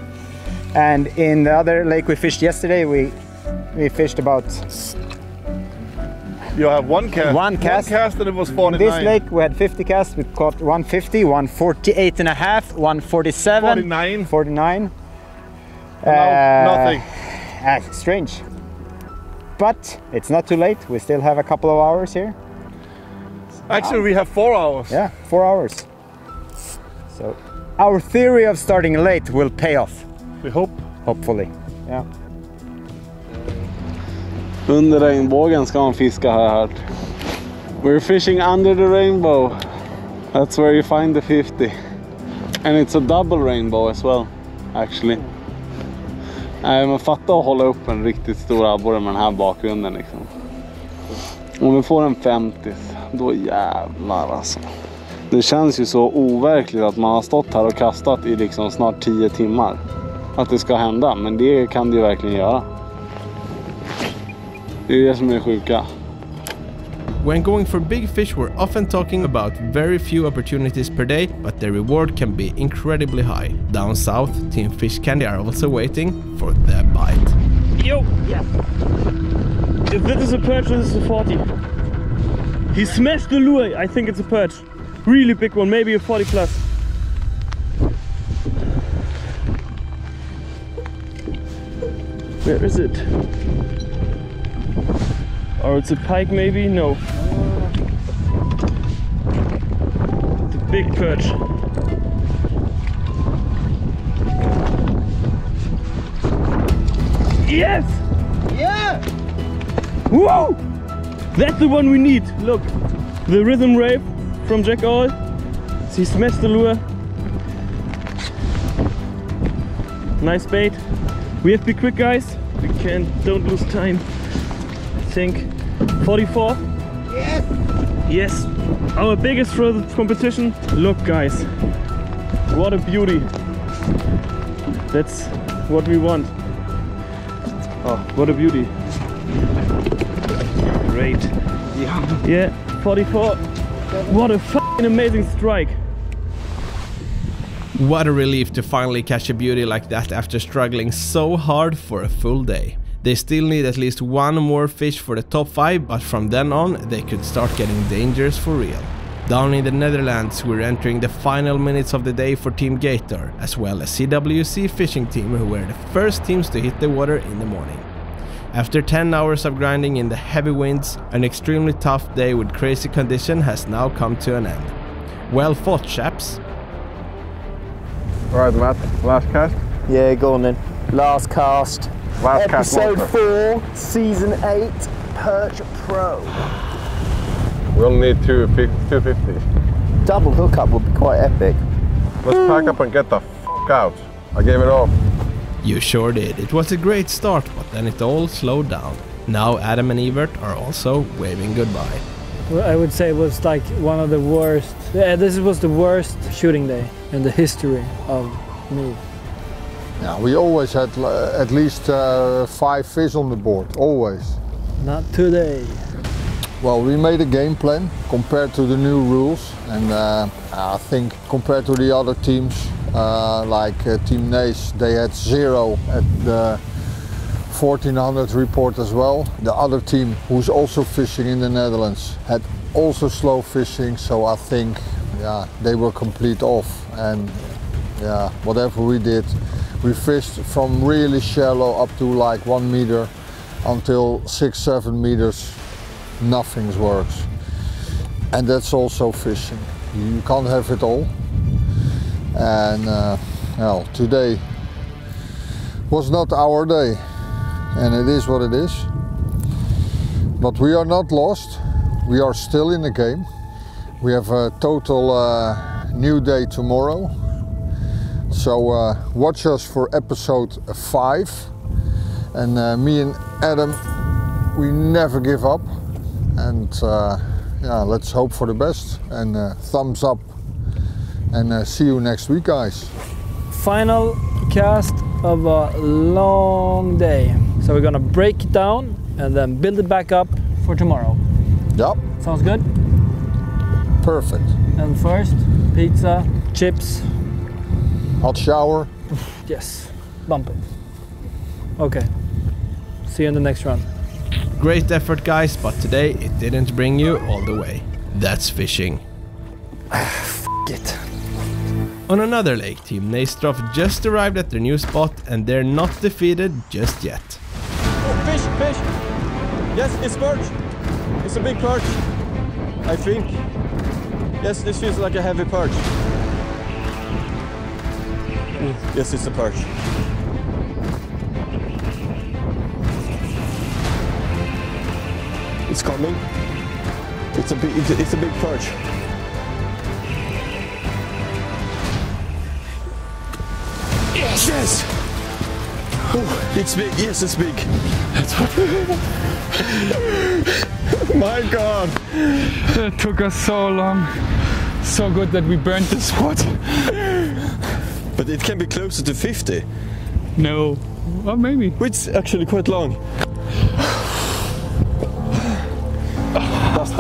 and in the other lake we fished yesterday, we we fished about. You have one cast. One cast. One cast and it was forty-nine. In this lake we had fifty casts, we caught one fifty, one forty-eight and a half, one forty-seven. forty-nine. forty-nine. No, uh, nothing. Ah, strange. But it's not too late, we still have a couple of hours here. Actually, we have four hours. Yeah, four hours. So our theory of starting late will pay off. We hope. Hopefully. Yeah. Under regnbågen ska man fiska, har jag hört. We're fishing under the rainbow. That's where you find the fifty. And it's a double rainbow as well, actually. Nej, men fatta att hålla upp en riktigt stor abborre med den här bakgrunden liksom. Om vi får en femtio, då jävlar alltså. Det känns ju så overkligt att man har stått här och kastat i liksom snart tio timmar. Att det ska hända, men det kan det ju verkligen göra. Det är det som är sjuka. When going for big fish, we're often talking about very few opportunities per day, but the reward can be incredibly high. Down south, Team Fish Candy are also waiting for their bite. Yo! Yes! If this is a perch, this is a forty. He smashed the lure, I think it's a perch. Really big one, maybe a forty plus. Where is it? Or it's a pike maybe? No. It's a big perch. Yes! Yeah! Whoa! That's the one we need. Look, the rhythm rape from Jack All. He smashed the lure. Nice bait. We have to be quick, guys. We can don't lose time. I think forty-four. Yes. Yes. Our biggest for the competition. Look, guys. What a beauty. That's what we want. Oh, what a beauty. Great. Yeah. Yeah. forty-four. What a fucking amazing strike. What a relief to finally catch a beauty like that after struggling so hard for a full day. They still need at least one more fish for the top five, but from then on they could start getting dangerous for real. Down in the Netherlands we're entering the final minutes of the day for Team Gator, as well as C W C Fishing Team, who were the first teams to hit the water in the morning. After ten hours of grinding in the heavy winds, an extremely tough day with crazy condition has now come to an end. Well fought, chaps! Right, Matt, last cast? Yeah, go on then. Last cast. Last cast. Episode four, Season eight, Perch Pro. We'll need two two fifties. Double hookup would be quite epic. Let's Ooh. pack up and get the f out. I gave it all. You sure did. It was a great start, but then it all slowed down. Now Adam and Evert are also waving goodbye. Well, I would say it was like one of the worst, yeah, this was the worst shooting day in the history of me. Yeah, we always had uh, at least uh, five fish on the board, always. Not today. Well, we made a game plan compared to the new rules, and uh, I think compared to the other teams, uh, like uh, Team Nays, they had zero at the fourteen hundred report as well. The other team, who's also fishing in the Netherlands, had also slow fishing, so I think yeah, they were complete off, and yeah, whatever we did, we fished from really shallow up to like one meter until six, seven meters, nothing works. And that's also fishing. You can't have it all. And uh, well, today was not our day. And it is what it is, but we are not lost. We are still in the game. We have a total uh, new day tomorrow, so uh, watch us for episode five. And uh, me and Adam, we never give up, and uh, yeah, let's hope for the best. And uh, thumbs up, and uh, see you next week, guys. Final cast of a long day. So we're gonna break it down and then build it back up for tomorrow. Yep. Sounds good? Perfect. And first, pizza, chips. Hot shower. Yes, bump it. Okay, see you in the next run. Great effort, guys, but today it didn't bring you all the way. That's fishing. F it. On another lake, Team Nays/Stroft just arrived at their new spot and they're not defeated just yet. Oh, fish, fish! Yes, it's perch! It's a big perch, I think. Yes, this feels like a heavy perch. Mm. Yes, it's a perch. It's coming. It's a big, it's a, it's a big perch. Yes! Yes! Oh, it's big, yes, it's big. My God! That took us so long. So good that we burned the spot. But it can be closer to fifty. No. Or maybe. It's actually quite long.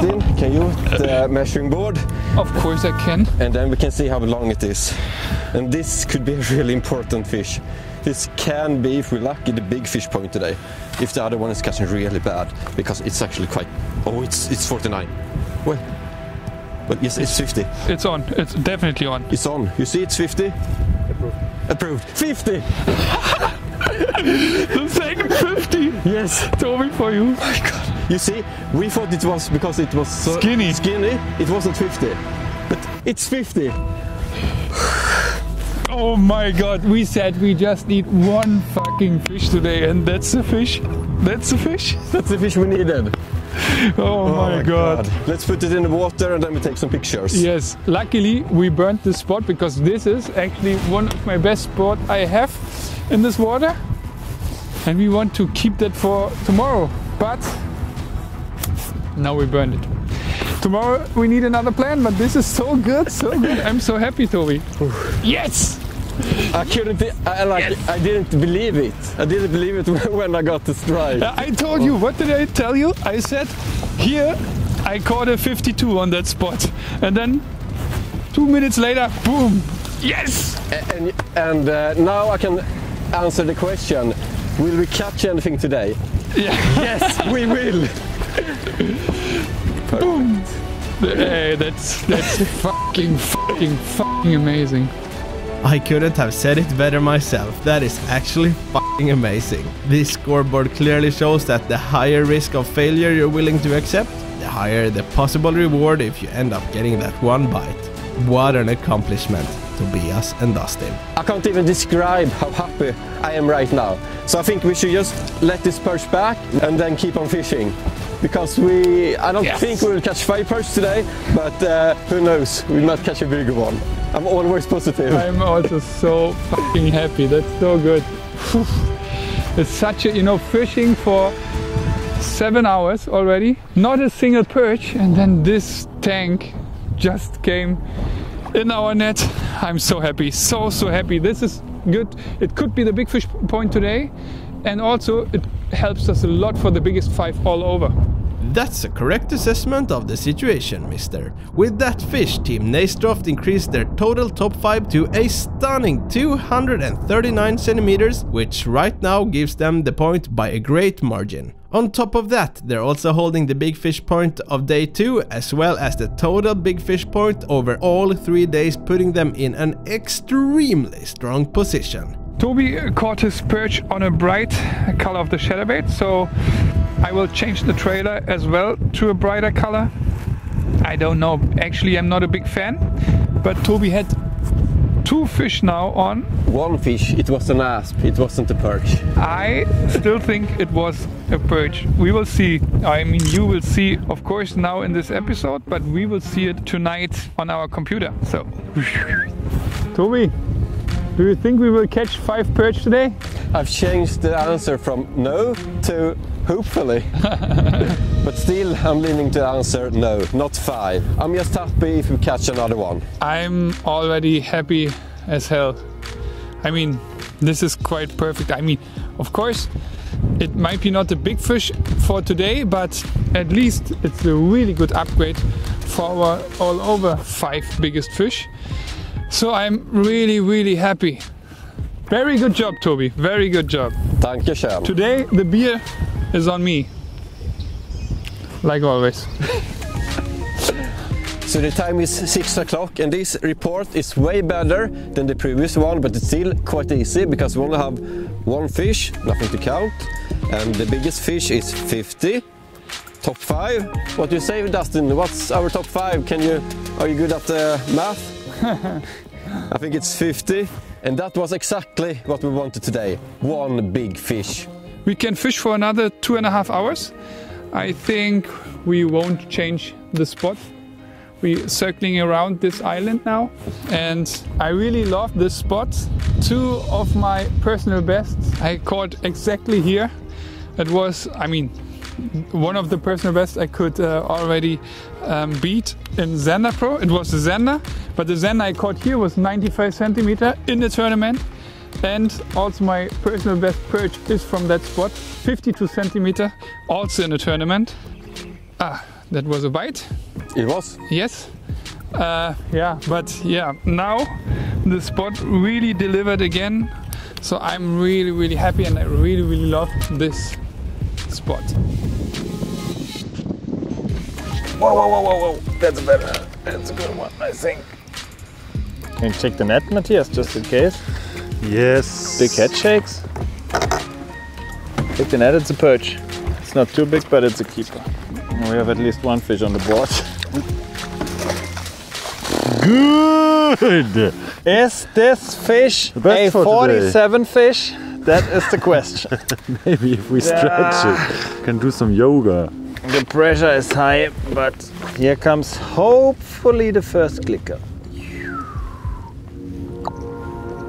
Martin, can you use the measuring board? Of course I can. And then we can see how long it is. And this could be a really important fish. This can be, if we're lucky, the big fish point today. If the other one is catching really bad, because it's actually quite... Oh, it's it's forty-nine. Well, but yes, it's fifty. It's on. It's definitely on. It's on. You see, it's fifty. Approved. Approved. fifty. The second fifty. Yes. Toby, for you. Oh my God. You see, we thought it was because it was so skinny. Skinny. It wasn't fifty, but it's fifty. Oh my God, we said we just need one fucking fish today, and that's the fish. That's the fish. That's the fish we needed. Oh, oh my, my God. God. Let's put it in the water and then we take some pictures. Yes, luckily we burned this spot, because this is actually one of my best spots I have in this water. And we want to keep that for tomorrow, but now we burned it. Tomorrow we need another plan, but this is so good, so good. I'm so happy, Toby. Yes! I couldn't, I, like, yes. I didn't believe it. I didn't believe it when I got the strike. I told you, what did I tell you? I said, here, I caught a fifty-two on that spot. And then, two minutes later, boom, yes! And, and uh, now I can answer the question, will we catch anything today? Yeah. Yes, we will! Boom! Hey, that's that's fucking fucking fucking amazing. I couldn't have said it better myself. That is actually fucking amazing. This scoreboard clearly shows that the higher risk of failure you're willing to accept, the higher the possible reward if you end up getting that one bite. What an accomplishment, Tobias and Dustin. I can't even describe how happy I am right now. So I think we should just let this perch back and then keep on fishing. Because we, I don't yes. think we will catch five perch today, but uh, who knows, we might catch a bigger one. I'm always positive. I'm also so fucking happy, that's so good. It's such a, you know, fishing for seven hours already, not a single perch, and then this tank just came in our net. I'm so happy, so, so happy. This is good. It could be the big fish point today, and also it helps us a lot for the biggest five all over. That's a correct assessment of the situation, mister. With that fish, Team Nays/Stroft increased their total top five to a stunning two hundred thirty-nine centimeters, which right now gives them the point by a great margin. On top of that, they're also holding the big fish point of day two, as well as the total big fish point over all three days, putting them in an extremely strong position. Toby caught his perch on a bright color of the chatterbait, so I will change the trailer as well to a brighter color. I don't know, actually I'm not a big fan, but Toby had two fish now on. One fish, it was an asp, it wasn't a perch. I still think it was a perch. We will see, I mean you will see of course now in this episode, but we will see it tonight on our computer, so. Toby! Do you think we will catch five perch today? I've changed the answer from no to hopefully. But still I'm leaning to answer no, not five. I'm just happy if we catch another one. I'm already happy as hell. I mean, this is quite perfect. I mean, of course, it might be not a big fish for today, but at least it's a really good upgrade for our all over five biggest fish. So I'm really, really happy. Very good job, Toby. Very good job. Thank you, Sam. Today, the beer is on me. Like always. So the time is six o'clock, and this report is way better than the previous one, but it's still quite easy because we only have one fish, nothing to count. And the biggest fish is fifty. Top five. What do you say, Dustin? What's our top five? Can you, are you good at uh, math? I think it's fifty, and that was exactly what we wanted today. One big fish. We can fish for another two and a half hours. I think we won't change the spot. We're circling around this island now, and I really love this spot. Two of my personal bests I caught exactly here. It was, I mean, one of the personal bests I could uh, already um, beat in Zander Pro. It was the Zander. But the Zen I caught here was ninety-five centimeter in the tournament, and also my personal best perch is from that spot, fifty-two centimeter, also in the tournament. Ah, That was a bite. It was. Yes. Uh, yeah, but yeah, now the spot really delivered again. So I'm really, really happy and I really, really love this spot. Whoa, whoa, whoa, whoa, whoa. That's a better, that's a good one, I think. Can you check the net, Matthias, just in case? Yes. Big head shakes. Check the net, it's a perch. It's not too big, but it's a keeper. We have at least one fish on the board. Good! Is this fish a forty-seven fish? That is the question. Maybe if we stretch yeah. it, can do some yoga. The pressure is high, but here comes hopefully the first clicker.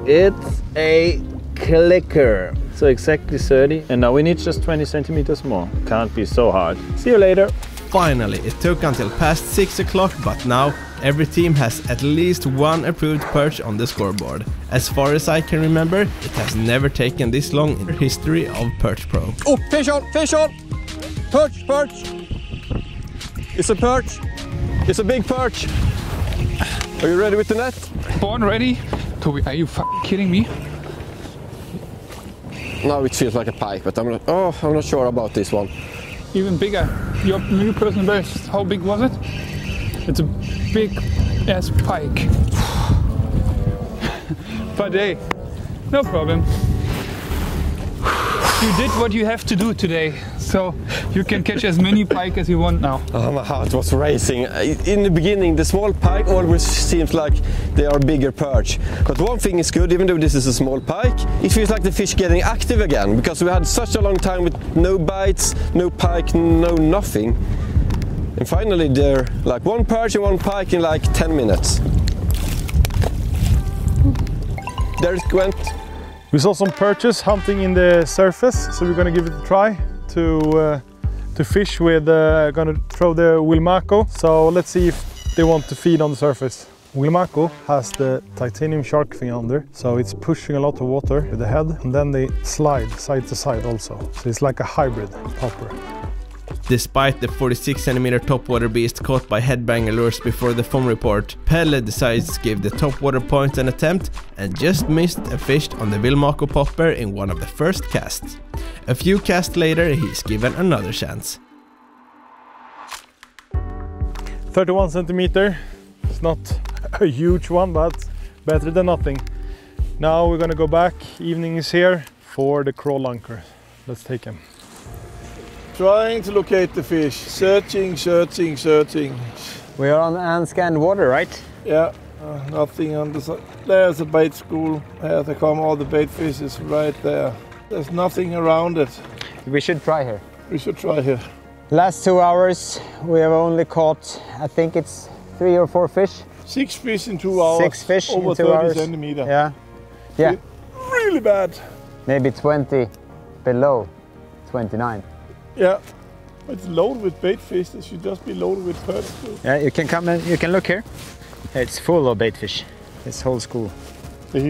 It's a clicker. So exactly thirty, and now we need just twenty centimeters more. Can't be so hard. See you later. Finally, it took until past six o'clock, but now every team has at least one approved perch on the scoreboard. As far as I can remember, it has never taken this long in the history of Perch Pro. Oh, fish on, fish on! Perch, perch! It's a perch! It's a big perch! Are you ready with the net? Born ready? Toby, are you fucking kidding me? Now it feels like a pike, but I'm not, oh, I'm not sure about this one. Even bigger. Your new personal best, how big was it? It's a big ass pike. But hey, no problem. You did what you have to do today, so you can catch as many pike as you want now. Oh, my heart was racing. In the beginning, the small pike always seems like they are bigger perch. But one thing is good, even though this is a small pike, it feels like the fish getting active again, because we had such a long time with no bites, no pike, no nothing. And finally, they're like one perch and one pike in like ten minutes. There it went. We saw some perches hunting in the surface, so we're gonna give it a try to uh, to fish with. Uh, gonna throw the Vilmako, so let's see if they want to feed on the surface. Vilmako has the titanium shark fin under, so it's pushing a lot of water with the head, and then they slide side to side also. So it's like a hybrid popper. Despite the forty-six centimeter topwater beast caught by Headbanger Lures before the foam report, Pelle decides to give the topwater point an attempt and just missed a fish on the Vilmako popper in one of the first casts. A few casts later, he's given another chance. thirty-one centimeter, it's not a huge one, but better than nothing. Now we're gonna go back, evening is here, for the crawl anchor. Let's take him. Trying to locate the fish, searching, searching, searching. We are on unscanned water, right? Yeah, uh, nothing on the side. There's a bait school, there they come, all the bait fish is right there. There's nothing around it. We should try here. We should try here. Last two hours we have only caught, I think it's three or four fish. Six fish in two hours. Six fish in two hours. Over thirty centimeter. Yeah. Yeah. Really bad. Maybe twenty, below twenty-nine. Yeah, it's loaded with bait fish. It should just be loaded with perch. Yeah, you can come and you can look here. It's full of bait fish. It's whole school. We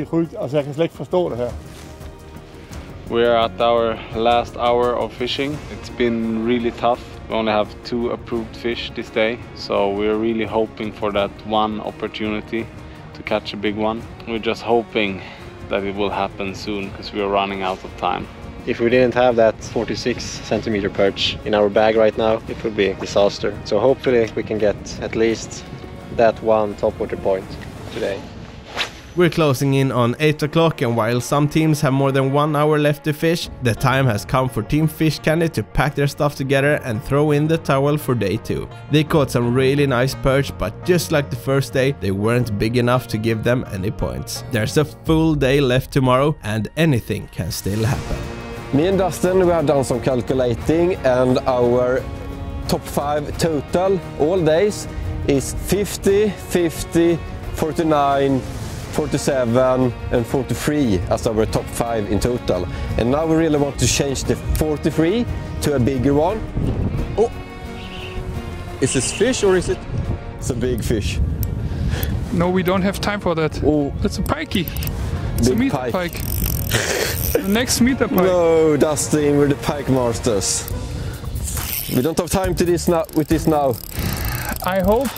are at our last hour of fishing. It's been really tough. We only have two approved fish this day, so we're really hoping for that one opportunity to catch a big one. We're just hoping that it will happen soon because we are running out of time. If we didn't have that forty-six centimeter perch in our bag right now, it would be a disaster. So hopefully we can get at least that one topwater point today. We're closing in on eight o'clock, and while some teams have more than one hour left to fish, the time has come for Team Fish Candy to pack their stuff together and throw in the towel for day two. They caught some really nice perch, but just like the first day, they weren't big enough to give them any points. There's a full day left tomorrow, and anything can still happen. Me and Dustin, we have done some calculating, and our top five total all days is fifty, fifty, forty-nine, forty-seven and forty-three as our top five in total. And now we really want to change the forty-three to a bigger one. Oh! Is this fish or is it? It's a big fish. No, we don't have time for that. Oh. It's a pikey. It's big a meter pike. pike. The next meter pike. No, Dustin, we're the pike masters. We don't have time to this now, with this now. I hope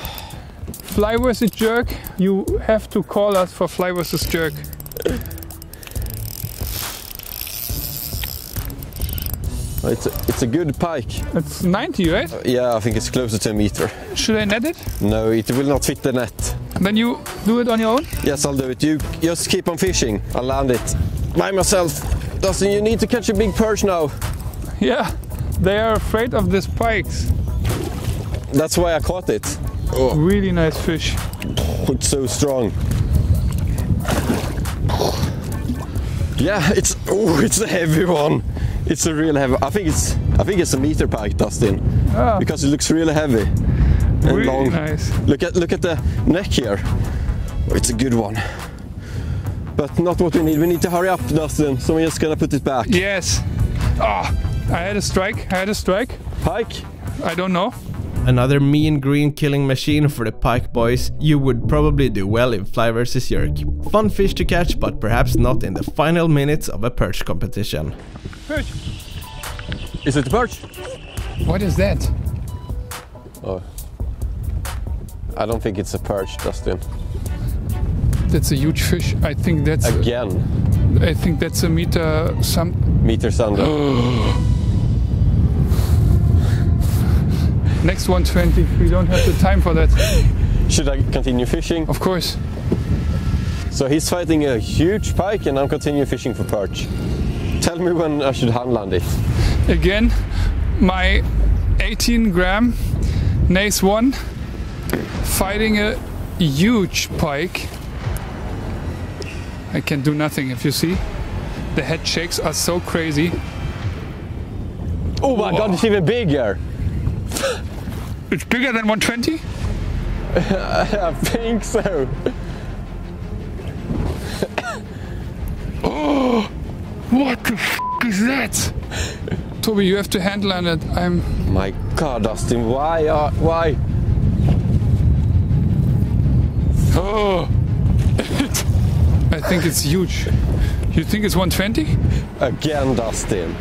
fly versus jerk. You have to call us for fly versus jerk. It's a, it's a good pike. It's ninety, right? Uh, yeah, I think it's closer to a meter. Should I net it? No, it will not fit the net. Then you do it on your own? Yes, I'll do it. You just keep on fishing. I'll land it by myself. Dustin, you need to catch a big perch now. Yeah, they are afraid of these pikes. That's why I caught it. Oh. Really nice fish. It's so strong. Yeah, it's oh, it's a heavy one. It's a real heavy. I think it's I think it's a meter pike, Dustin, ah. because it looks really heavy and really long. Nice. Look at look at the neck here. It's a good one, but not what we need. We need to hurry up, Dustin. So we're just gonna put it back. Yes. Ah, oh, I had a strike. I had a strike. Pike? I don't know. Another mean green killing machine for the pike boys. You would probably do well in fly versus jerk. Fun fish to catch, but perhaps not in the final minutes of a perch competition. Perch! Is it a perch? What is that? Oh. I don't think it's a perch, Dustin. That's a huge fish. I think that's... Again? A, I think that's a meter... Some... Meter Sandra. Next one twenty, we don't have the time for that. Should I continue fishing? Of course. So he's fighting a huge pike and I'm continuing fishing for perch. Tell me when I should hand land it. Again, my eighteen gram Nays one fighting a huge pike. I can do nothing if you see. The head shakes are so crazy. Oh my Whoa. God, it's even bigger. It's bigger than one twenty? I think so. Oh, what the f is that? Toby, you have to handle it. I'm. My God, Dustin, why? Are, why? Oh, I think it's huge. You think it's one twenty? Again, Dustin.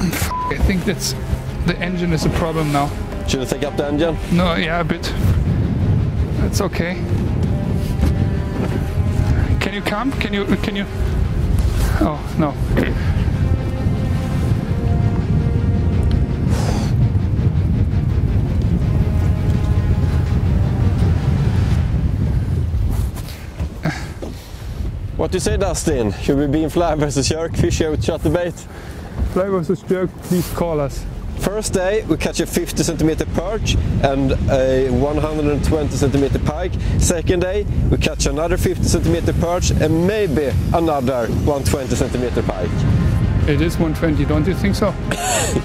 I think that's the engine is a problem now. Should I take up the engine? No, yeah, a bit. That's okay. Can you come? Can you, can you? Oh, no. What do you say, Dustin? Should we be in fly versus jerk, fish out, shut the bait? Fly versus jerk, please call us. First day we catch a fifty centimeter perch and a one hundred twenty centimeter pike. Second day we catch another fifty centimeter perch and maybe another one hundred twenty centimeter pike. It is one twenty, don't you think so?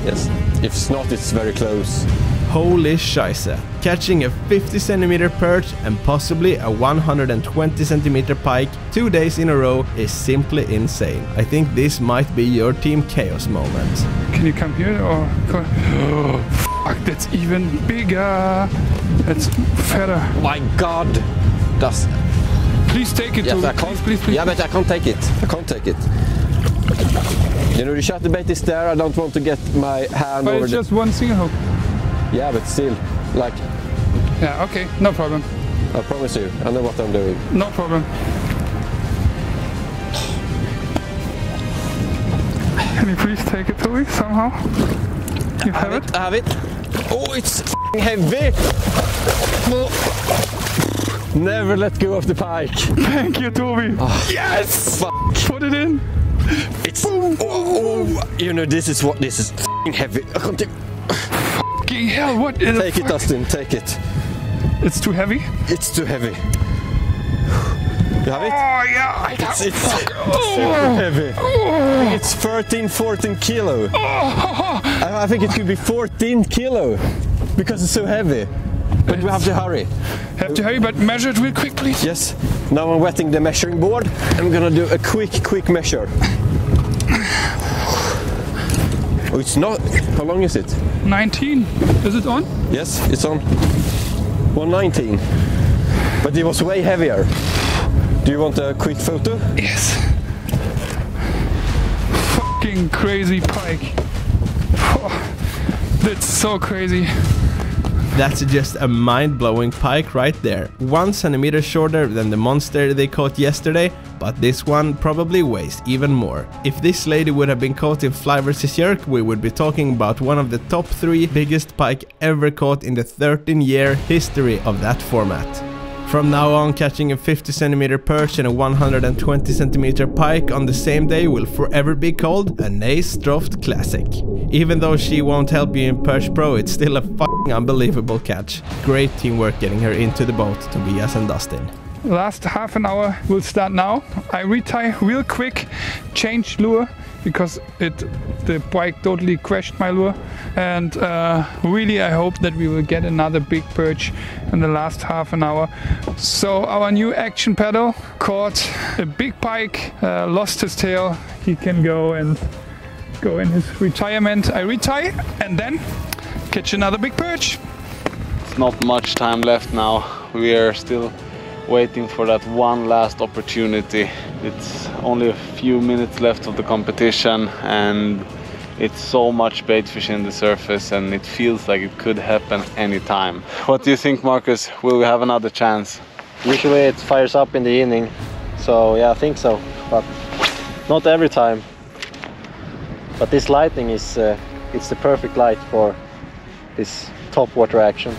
Yes, if it's not, it's very close. Holy scheisse. Catching a fifty centimeter perch and possibly a one hundred twenty centimeter pike two days in a row is simply insane. I think this might be your Team Chaos moment. Can you come here or... Oh, fuck, that's even bigger. That's fatter. My God. That's... Please take it. Yes, to I can't. Please, please, please, yeah, please. But I can't take it. I can't take it. You know, the shuttle bait is there. I don't want to get my hand but over it's just one single hook. Yeah, but still, like... Yeah, okay, no problem. I promise you, I know what I'm doing. No problem. Can you please take it to me, somehow? You have, have it? it? I have it. Oh, it's f***ing heavy! Oh. Never let go of the pike. Thank you, Toby. Oh, yes! Fuck. Put it in. It's... Boom. Oh, oh. You know, this is what... This is f***ing heavy. I can't do... Hell, what is take it, Dustin, take it. It's too heavy? It's too heavy. You have it? Oh, yeah. I it's it's oh. super heavy. Oh. I think it's thirteen, fourteen kilo. Oh. I think it could be fourteen kilo because it's so heavy. But it's we have to hurry. Have to hurry, but measure it real quick, please. Yes. Now I'm wetting the measuring board. I'm gonna do a quick, quick measure. Oh, it's not. How long is it? nineteen. Is it on? Yes, it's on. one nineteen. But it was way heavier. Do you want a quick photo? Yes. Fucking crazy pike. Oh. That's so crazy. That's just a mind-blowing pike right there. One centimeter shorter than the monster they caught yesterday, but this one probably weighs even more. If this lady would have been caught in Fly versus. Jerk, we would be talking about one of the top three biggest pike ever caught in the thirteen year history of that format. From now on, catching a fifty centimeter perch and a one hundred twenty centimeter pike on the same day will forever be called a Nays/Stroft classic. Even though she won't help you in Perch Pro, it's still a f***ing unbelievable catch. Great teamwork getting her into the boat, Tobias and Dustin. Last half an hour will start now. I retie real quick, change lure because it the bike totally crashed my lure, and uh, really I hope that we will get another big perch in the last half an hour. So our new action paddle caught a big pike, uh, lost his tail. He can go and go in his retirement. I retie and then catch another big perch. It's not much time left now. We are still waiting for that one last opportunity. It's only a few minutes left of the competition and it's so much bait fish in the surface and it feels like it could happen anytime. What do you think, Markus? Will we have another chance? Usually it fires up in the evening, so yeah, I think so, but not every time. But this lighting is uh, it's the perfect light for this top water action.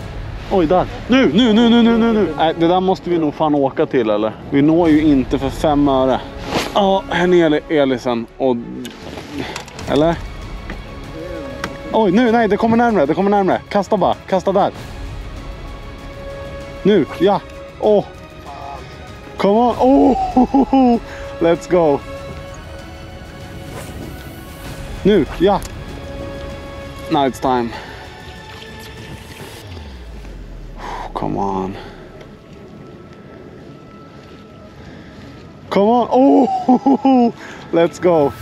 Oj där, nu, nu, nu, nu, nu, nu, nu. Nej, det där måste vi nog fan åka till, eller? Vi når ju inte för fem öre. Ja, här nere är Elisen och... Eller? Oj, nu, nej, det kommer närmare, det kommer närmare. Kasta bara, kasta där. Nu, ja. Åh. Oh. Come on, oh. Let's go. Nu, ja. Now it's time. Come on. Come on. Oh, let's go.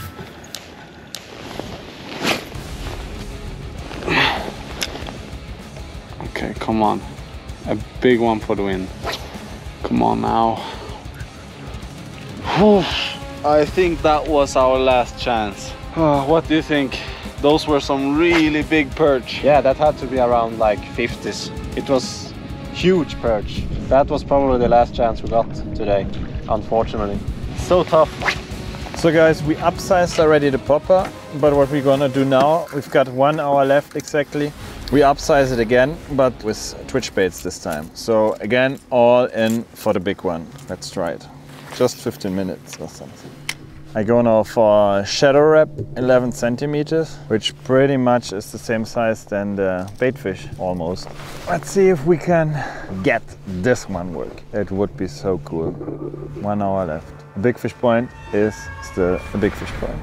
Okay, come on. A big one for the win. Come on now. I think that was our last chance. Uh, what do you think? Those were some really big perch. Yeah, that had to be around like fifties. It was huge perch. That was probably the last chance we got today, unfortunately. So tough. So guys, we upsized already the popper, but what we're gonna do now, we've got one hour left exactly. We upsize it again, but with twitch baits this time. So again, all in for the big one. Let's try it. Just fifteen minutes or something. I go now for shadow wrap, eleven centimeters, which pretty much is the same size than the baitfish, almost. Let's see if we can get this one work. It would be so cool. One hour left. A big fish point is still a big fish point.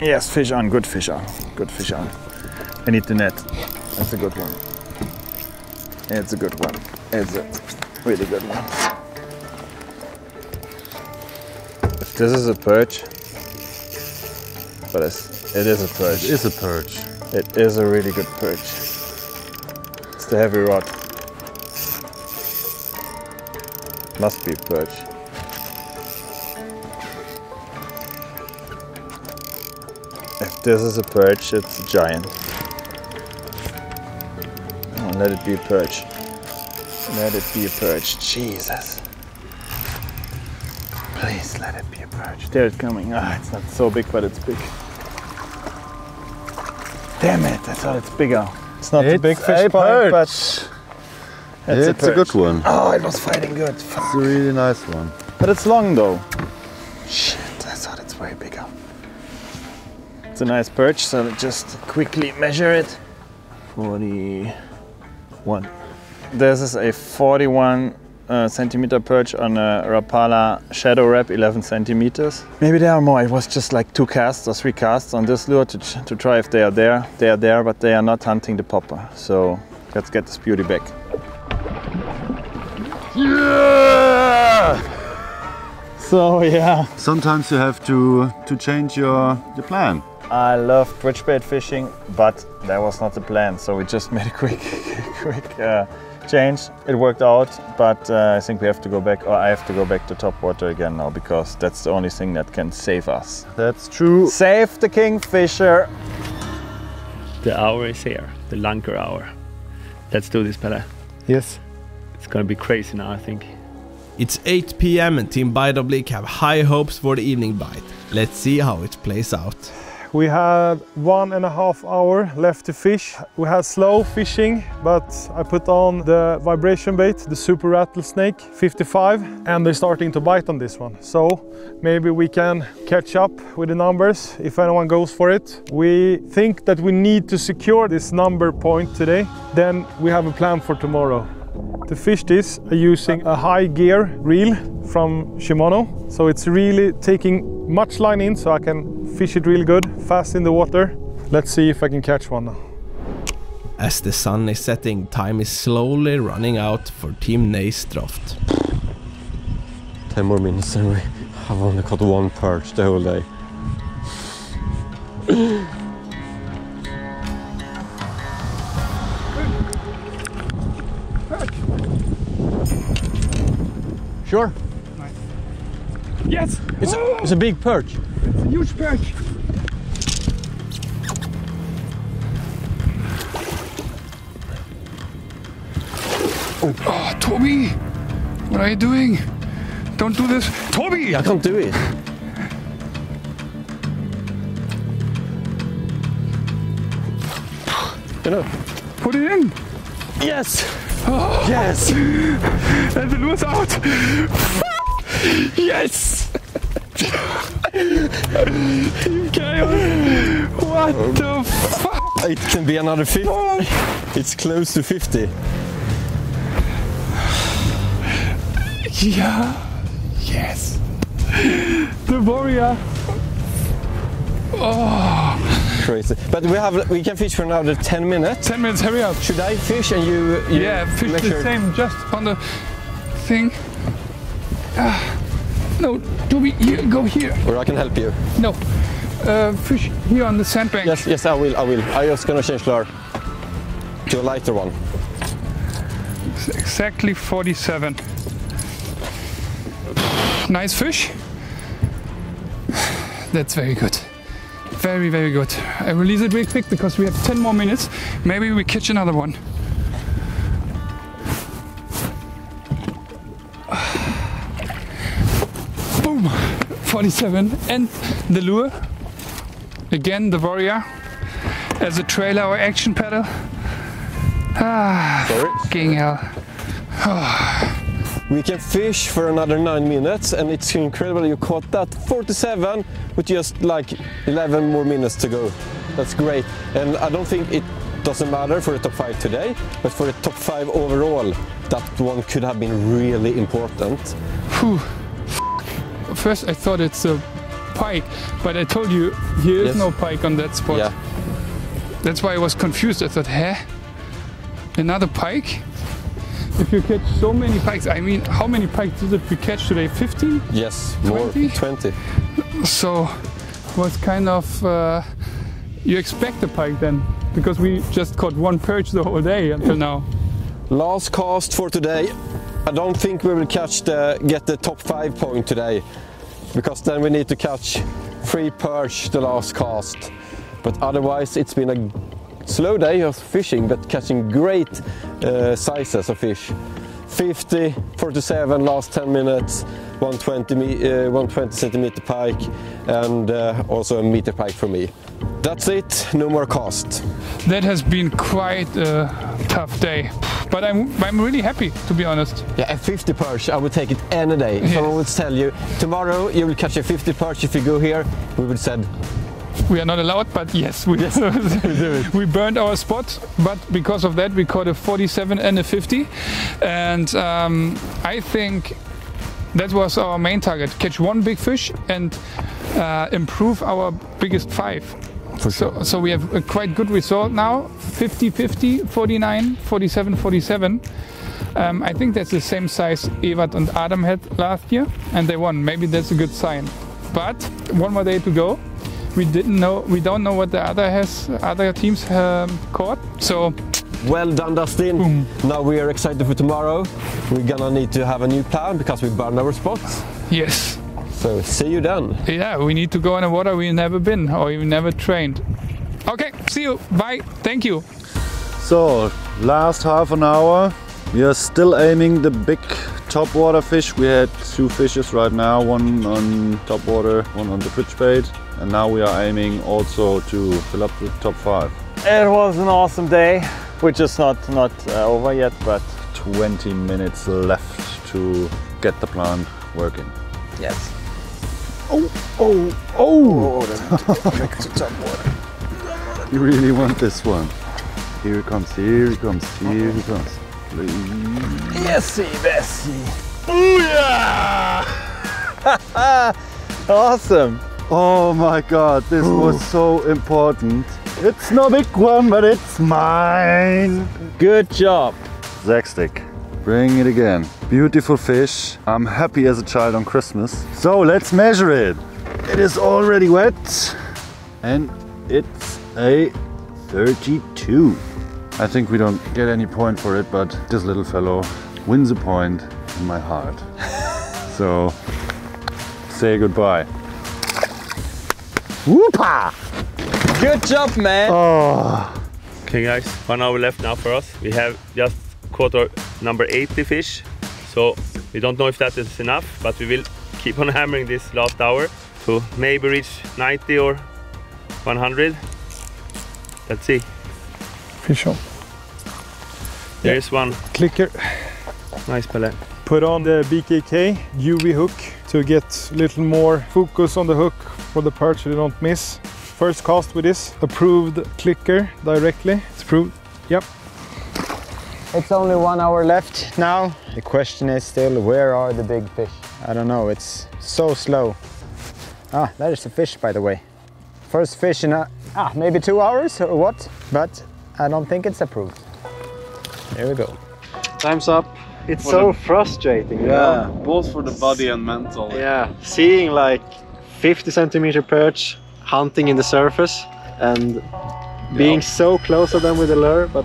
Yes, fish on, good fish on, good fish on. I need the net. That's a good one. It's a good one. It's a really good one. This is a perch, but it's, it is a perch. It is a perch. It is a really good perch. It's the heavy rod. Must be a perch. If this is a perch, it's a giant. Oh, let it be a perch. Let it be a perch. Jesus. Please let it be a perch. There it's coming. Ah, it's not so big, but it's big. Damn it, I thought it's bigger. It's not it's a big fish a point, but it's, it's a, a good one. Oh, it was fighting good. Fuck. It's a really nice one. But it's long though. Shit, I thought it's way bigger. It's a nice perch, so just quickly measure it. forty-one. This is a forty-one. Uh, centimeter perch on a Rapala shadow wrap, eleven centimeters. Maybe there are more. It was just like two casts or three casts on this lure to, to try if they are there. They are there, but they are not hunting the popper. So let's get this beauty back. Yeah! So yeah. Sometimes you have to to change your your plan. I love twitch bait fishing, but that was not the plan. So we just made a quick, quick. Uh, change. It worked out, but uh, I think we have to go back, or I have to go back to top water again now, because that's the only thing that can save us. That's true. Save the Kingfisher. The hour is here, the lunker hour. Let's do this, Pelle. Yes. It's gonna be crazy now, I think. It's eight p m and Team Bite of Bleak have high hopes for the evening bite. Let's see how it plays out. We had one and a half hour left to fish. We had slow fishing, but I put on the vibration bait, the super rattlesnake fifty-five, and they're starting to bite on this one. So maybe we can catch up with the numbers if anyone goes for it. We think that we need to secure this number point today. Then we have a plan for tomorrow. To fish this, I'm using a high gear reel from Shimano. So it's really taking much line in, so I can fish it really good, fast in the water. Let's see if I can catch one now. As the sun is setting, time is slowly running out for Team Nays/Stroft. ten more minutes and we have only caught one perch the whole day. Sure. Nice. Yes! It's a, it's a big perch. It's a huge perch. Oh, oh Toby! What are you doing? Don't do this. Toby! I can't do it. You know. Put it in. Yes! Oh, yes! And it was out! Yes! Team Chaos! What um, the fuck? It can be another fifty. It's close to fifty. Yeah! Yes! The Borea! Oh! Crazy. But we have we can fish for another ten minutes. Ten minutes, hurry up. Should I fish and you, you Yeah, fish the sure. same just on the thing. Uh, no, do we you go here? Or I can help you. No. Uh, fish here on the sandbank. Yes, yes, I will, I will. I was gonna change lure to a lighter one. It's exactly forty-seven. Nice fish. That's very good. Very, very good. I release it real quick because we have ten more minutes. Maybe we catch another one. Boom! forty-seven. And the lure. Again, the Borea as a trailer or action paddle. Ah, Sorry. fucking hell. Oh. We can fish for another nine minutes, and it's incredible you caught that forty-seven. With just like eleven more minutes to go. That's great. And I don't think it doesn't matter for the top five today, but for the top five overall, that one could have been really important. Whew. First I thought it's a pike, but I told you, here is yes. no pike on that spot. Yeah. That's why I was confused. I thought, huh? Another pike? If you catch so many pikes, I mean, how many pikes did we catch today? fifteen? Yes, twenty? More, twenty. So, was kind of, uh, you expect a pike then, because we just caught one perch the whole day until now. Last cast for today. I don't think we will catch the, get the top five point today, because then we need to catch three perch the last cast. But otherwise, it's been a slow day of fishing, but catching great uh, sizes of fish. fifty, forty-seven, last ten minutes, one hundred twenty, uh, one hundred twenty centimeter pike, and uh, also a meter pike for me. That's it, no more cost. That has been quite a tough day, but I'm, I'm really happy, to be honest. Yeah, a fifty perch, I would take it any day. Yes. Someone would tell you, tomorrow you will catch a fifty perch if you go here, we would say, we are not allowed, but yes, we, yes, we do it. We burned our spot, but because of that we caught a forty-seven and a fifty, and um, I think that was our main target, catch one big fish and uh, improve our biggest five. For sure. So, so we have a quite good result now, fifty fifty, forty-nine, forty-seven forty-seven. Um, I think that's the same size Evert and Adam had last year, and they won. Maybe that's a good sign, but one more day to go. We didn't know. We don't know what the other has, other teams have caught. So, well done, Dustin. Boom. Now we are excited for tomorrow. We're gonna need to have a new plan because we burned our spots. Yes. So see you then. Yeah, we need to go in a water we've never been or we've never trained. Okay, see you, bye, thank you. So, last half an hour, we are still aiming the big topwater fish. We had two fishes right now, one on topwater, one on the bridge bait. And now we are aiming also to fill up the top five. It was an awesome day. We're just not, not uh, over yet, but twenty minutes left to get the plan working. Yes. Oh, oh, oh! Oh, that's top water. You really want this one. Here it comes, here it comes, here it comes. Please. Yes, yes. Booyah! Awesome. Oh my God, this Ooh. was so important. It's no big one, but it's mine. Good job. Zack stick. Bring it again. Beautiful fish. I'm happy as a child on Christmas. So let's measure it. It is already wet. And it's a thirty-two. I think we don't get any point for it, but this little fellow wins a point in my heart. So say goodbye. Whoopah! Good job, man! Oh. Okay guys, one hour left now for us. We have just caught our number eighty fish. So we don't know if that is enough, but we will keep on hammering this last hour to maybe reach ninety or one hundred. Let's see. Fish on. There yeah. is one. Clicker. Nice, Pelle. Put on the B K K U V hook to get a little more focus on the hook for the perch so you don't miss. First cast with this approved clicker directly. It's approved. Yep. It's only one hour left now. The question is still, where are the big fish? I don't know, it's so slow. Ah, that is a fish, by the way. First fish in a, ah, maybe two hours or what? But I don't think it's approved. There we go. Time's up. It's for so the... frustrating. Yeah, yeah, both for the body and mental. Yeah, seeing like fifty centimeter perch hunting in the surface and being yeah. so close to them with the lure, but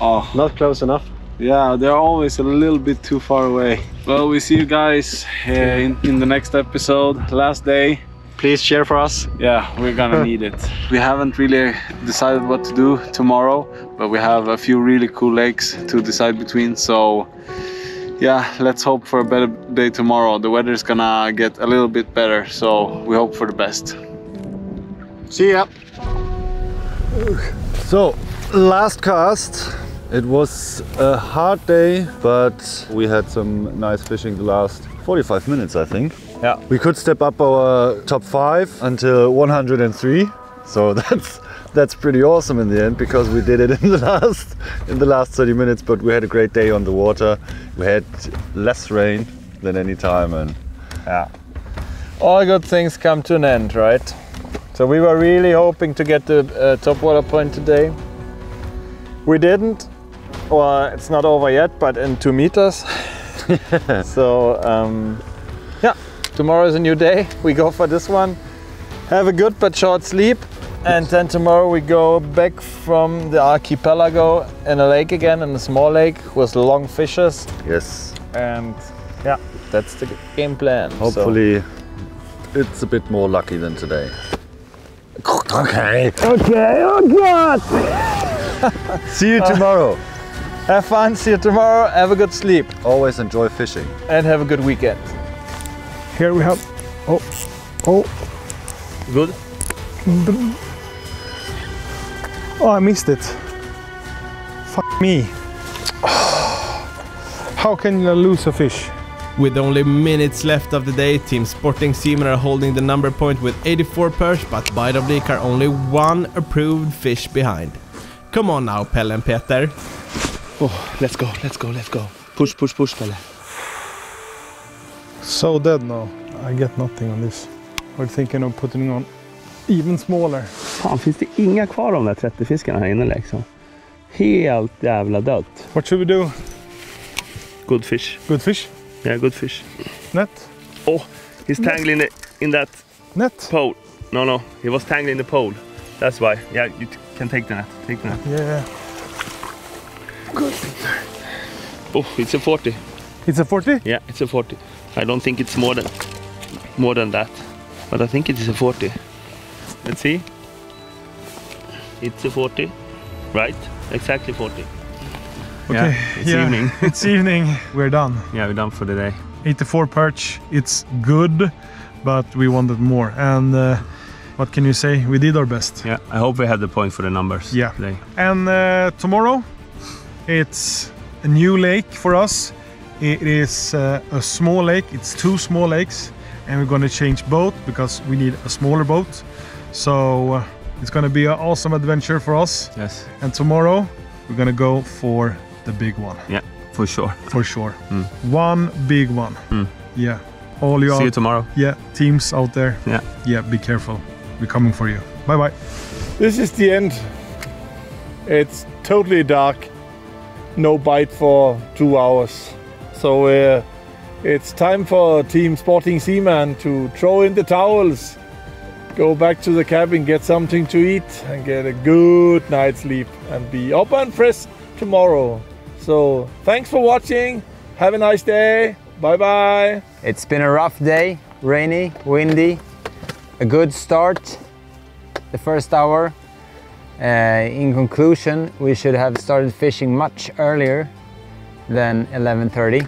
oh. not close enough. Yeah, they're always a little bit too far away. Well, we see you guys uh, in, in the next episode, last day. Please cheer for us. Yeah, we're gonna need it. We haven't really decided what to do tomorrow, but we have a few really cool lakes to decide between, so yeah, let's hope for a better day tomorrow. The weather's gonna get a little bit better, so we hope for the best. See ya! So, last cast. It was a hard day, but we had some nice fishing the last forty-five minutes, I think. Yeah. We could step up our top five until one hundred and three. So that's that's pretty awesome in the end, because we did it in the last in the last thirty minutes, but we had a great day on the water. We had less rain than any time, and yeah. All good things come to an end, right? So we were really hoping to get the uh, top water point today. We didn't. Well, it's not over yet, but in two meters. So um, yeah, tomorrow is a new day. We go for this one. Have a good but short sleep, and then tomorrow we go back from the archipelago in a lake again, in a small lake with long fishes. Yes. And yeah, that's the game plan. Hopefully, so. It's a bit more lucky than today. Okay. Okay. Oh God. See you tomorrow. Uh, have fun, see you tomorrow, have a good sleep. Always enjoy fishing. And have a good weekend. Here we have... Oh, oh. Good? Oh, I missed it. Fuck me. How can you lose a fish? With only minutes left of the day, Team Sporting/Z-Man are holding the number point with eighty-four perch, but Bite of Bleak are only one approved fish behind. Come on now, Pelle and Peter. Oh, let's go, let's go, let's go. Push, push, push, Pelle. So dead now. I get nothing on this. We're thinking of putting on even smaller. Fan, finns det inga kvar av de där trettio fiskarna här inne liksom? Helt jävla dött. What should we do? Good fish. Good fish? Yeah, good fish. Net? Oh, he's Net. tangling in, the, in that... Net? Pole. No, no, he was tangling the pole. That's why. Yeah, you can take the net. Take the net. Yeah. Good. Oh, it's a forty. It's a forty? Yeah, it's a forty. I don't think it's more than more than that, but I think it is a forty. Let's see. It's a forty, right? Exactly forty. Okay, yeah, it's yeah, evening. It's evening. We're done. Yeah, we're done for the day. eighty-four perch. It's good, but we wanted more. And uh, what can you say? We did our best. Yeah, I hope we had the point for the numbers. Yeah. Today. And uh, tomorrow, it's a new lake for us. It is uh, a small lake. It's two small lakes, and we're going to change boat because we need a smaller boat. So uh, it's going to be an awesome adventure for us. Yes. And tomorrow we're going to go for the big one. Yeah, for sure. For sure. Mm. One big one. Mm. Yeah. All you. See out, you tomorrow. Yeah, teams out there. Yeah. Yeah. Be careful. We're coming for you. Bye bye. This is the end. It's totally dark. No bite for two hours. So uh, it's time for Team Sporting/Z-Man to throw in the towels, go back to the cabin, get something to eat, and get a good night's sleep, and be up and fresh tomorrow. So thanks for watching. Have a nice day. Bye bye. It's been a rough day, rainy, windy, a good start, the first hour. Uh, in conclusion, we should have started fishing much earlier than eleven thirty.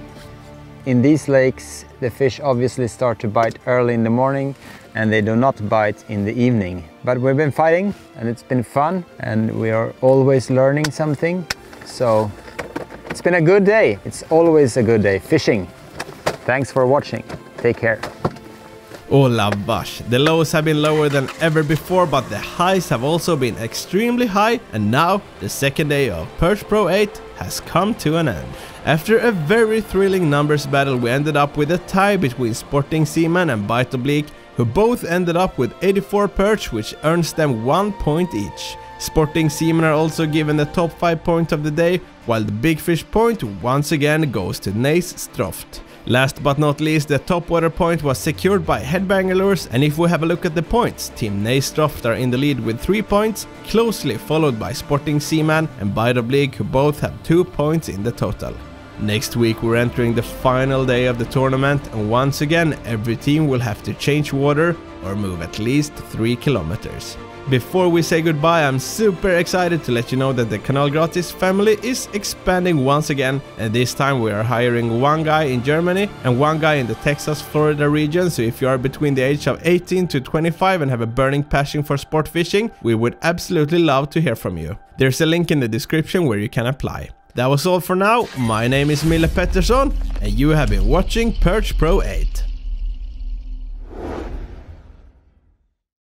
In these lakes, the fish obviously start to bite early in the morning and they do not bite in the evening. But we've been fighting and it's been fun and we are always learning something. So it's been a good day. It's always a good day fishing. Thanks for watching. Take care. Ola bash, the lows have been lower than ever before, but the highs have also been extremely high, and now the second day of Perch Pro eight has come to an end. After a very thrilling numbers battle, we ended up with a tie between Sporting/Z-Man and Bite of Bleak, who both ended up with eighty-four perch, which earns them one point each. Sporting/Z-Man are also given the top five point of the day, while the big fish point once again goes to Nays/Stroft. Last but not least, the top water point was secured by Headbanger Lures, and if we have a look at the points, Team Nays/Stroft are in the lead with three points, closely followed by Sporting/Z-Man and Bite of Bleak, who both have two points in the total. Next week we're entering the final day of the tournament, and once again every team will have to change water or move at least three kilometers. Before we say goodbye, I'm super excited to let you know that the Canal Gratis family is expanding once again, and this time we are hiring one guy in Germany and one guy in the Texas, Florida region. So if you are between the age of eighteen to twenty-five and have a burning passion for sport fishing, we would absolutely love to hear from you. There's a link in the description where you can apply. That was all for now. My name is Mille Pettersson, and you have been watching Perch Pro eight.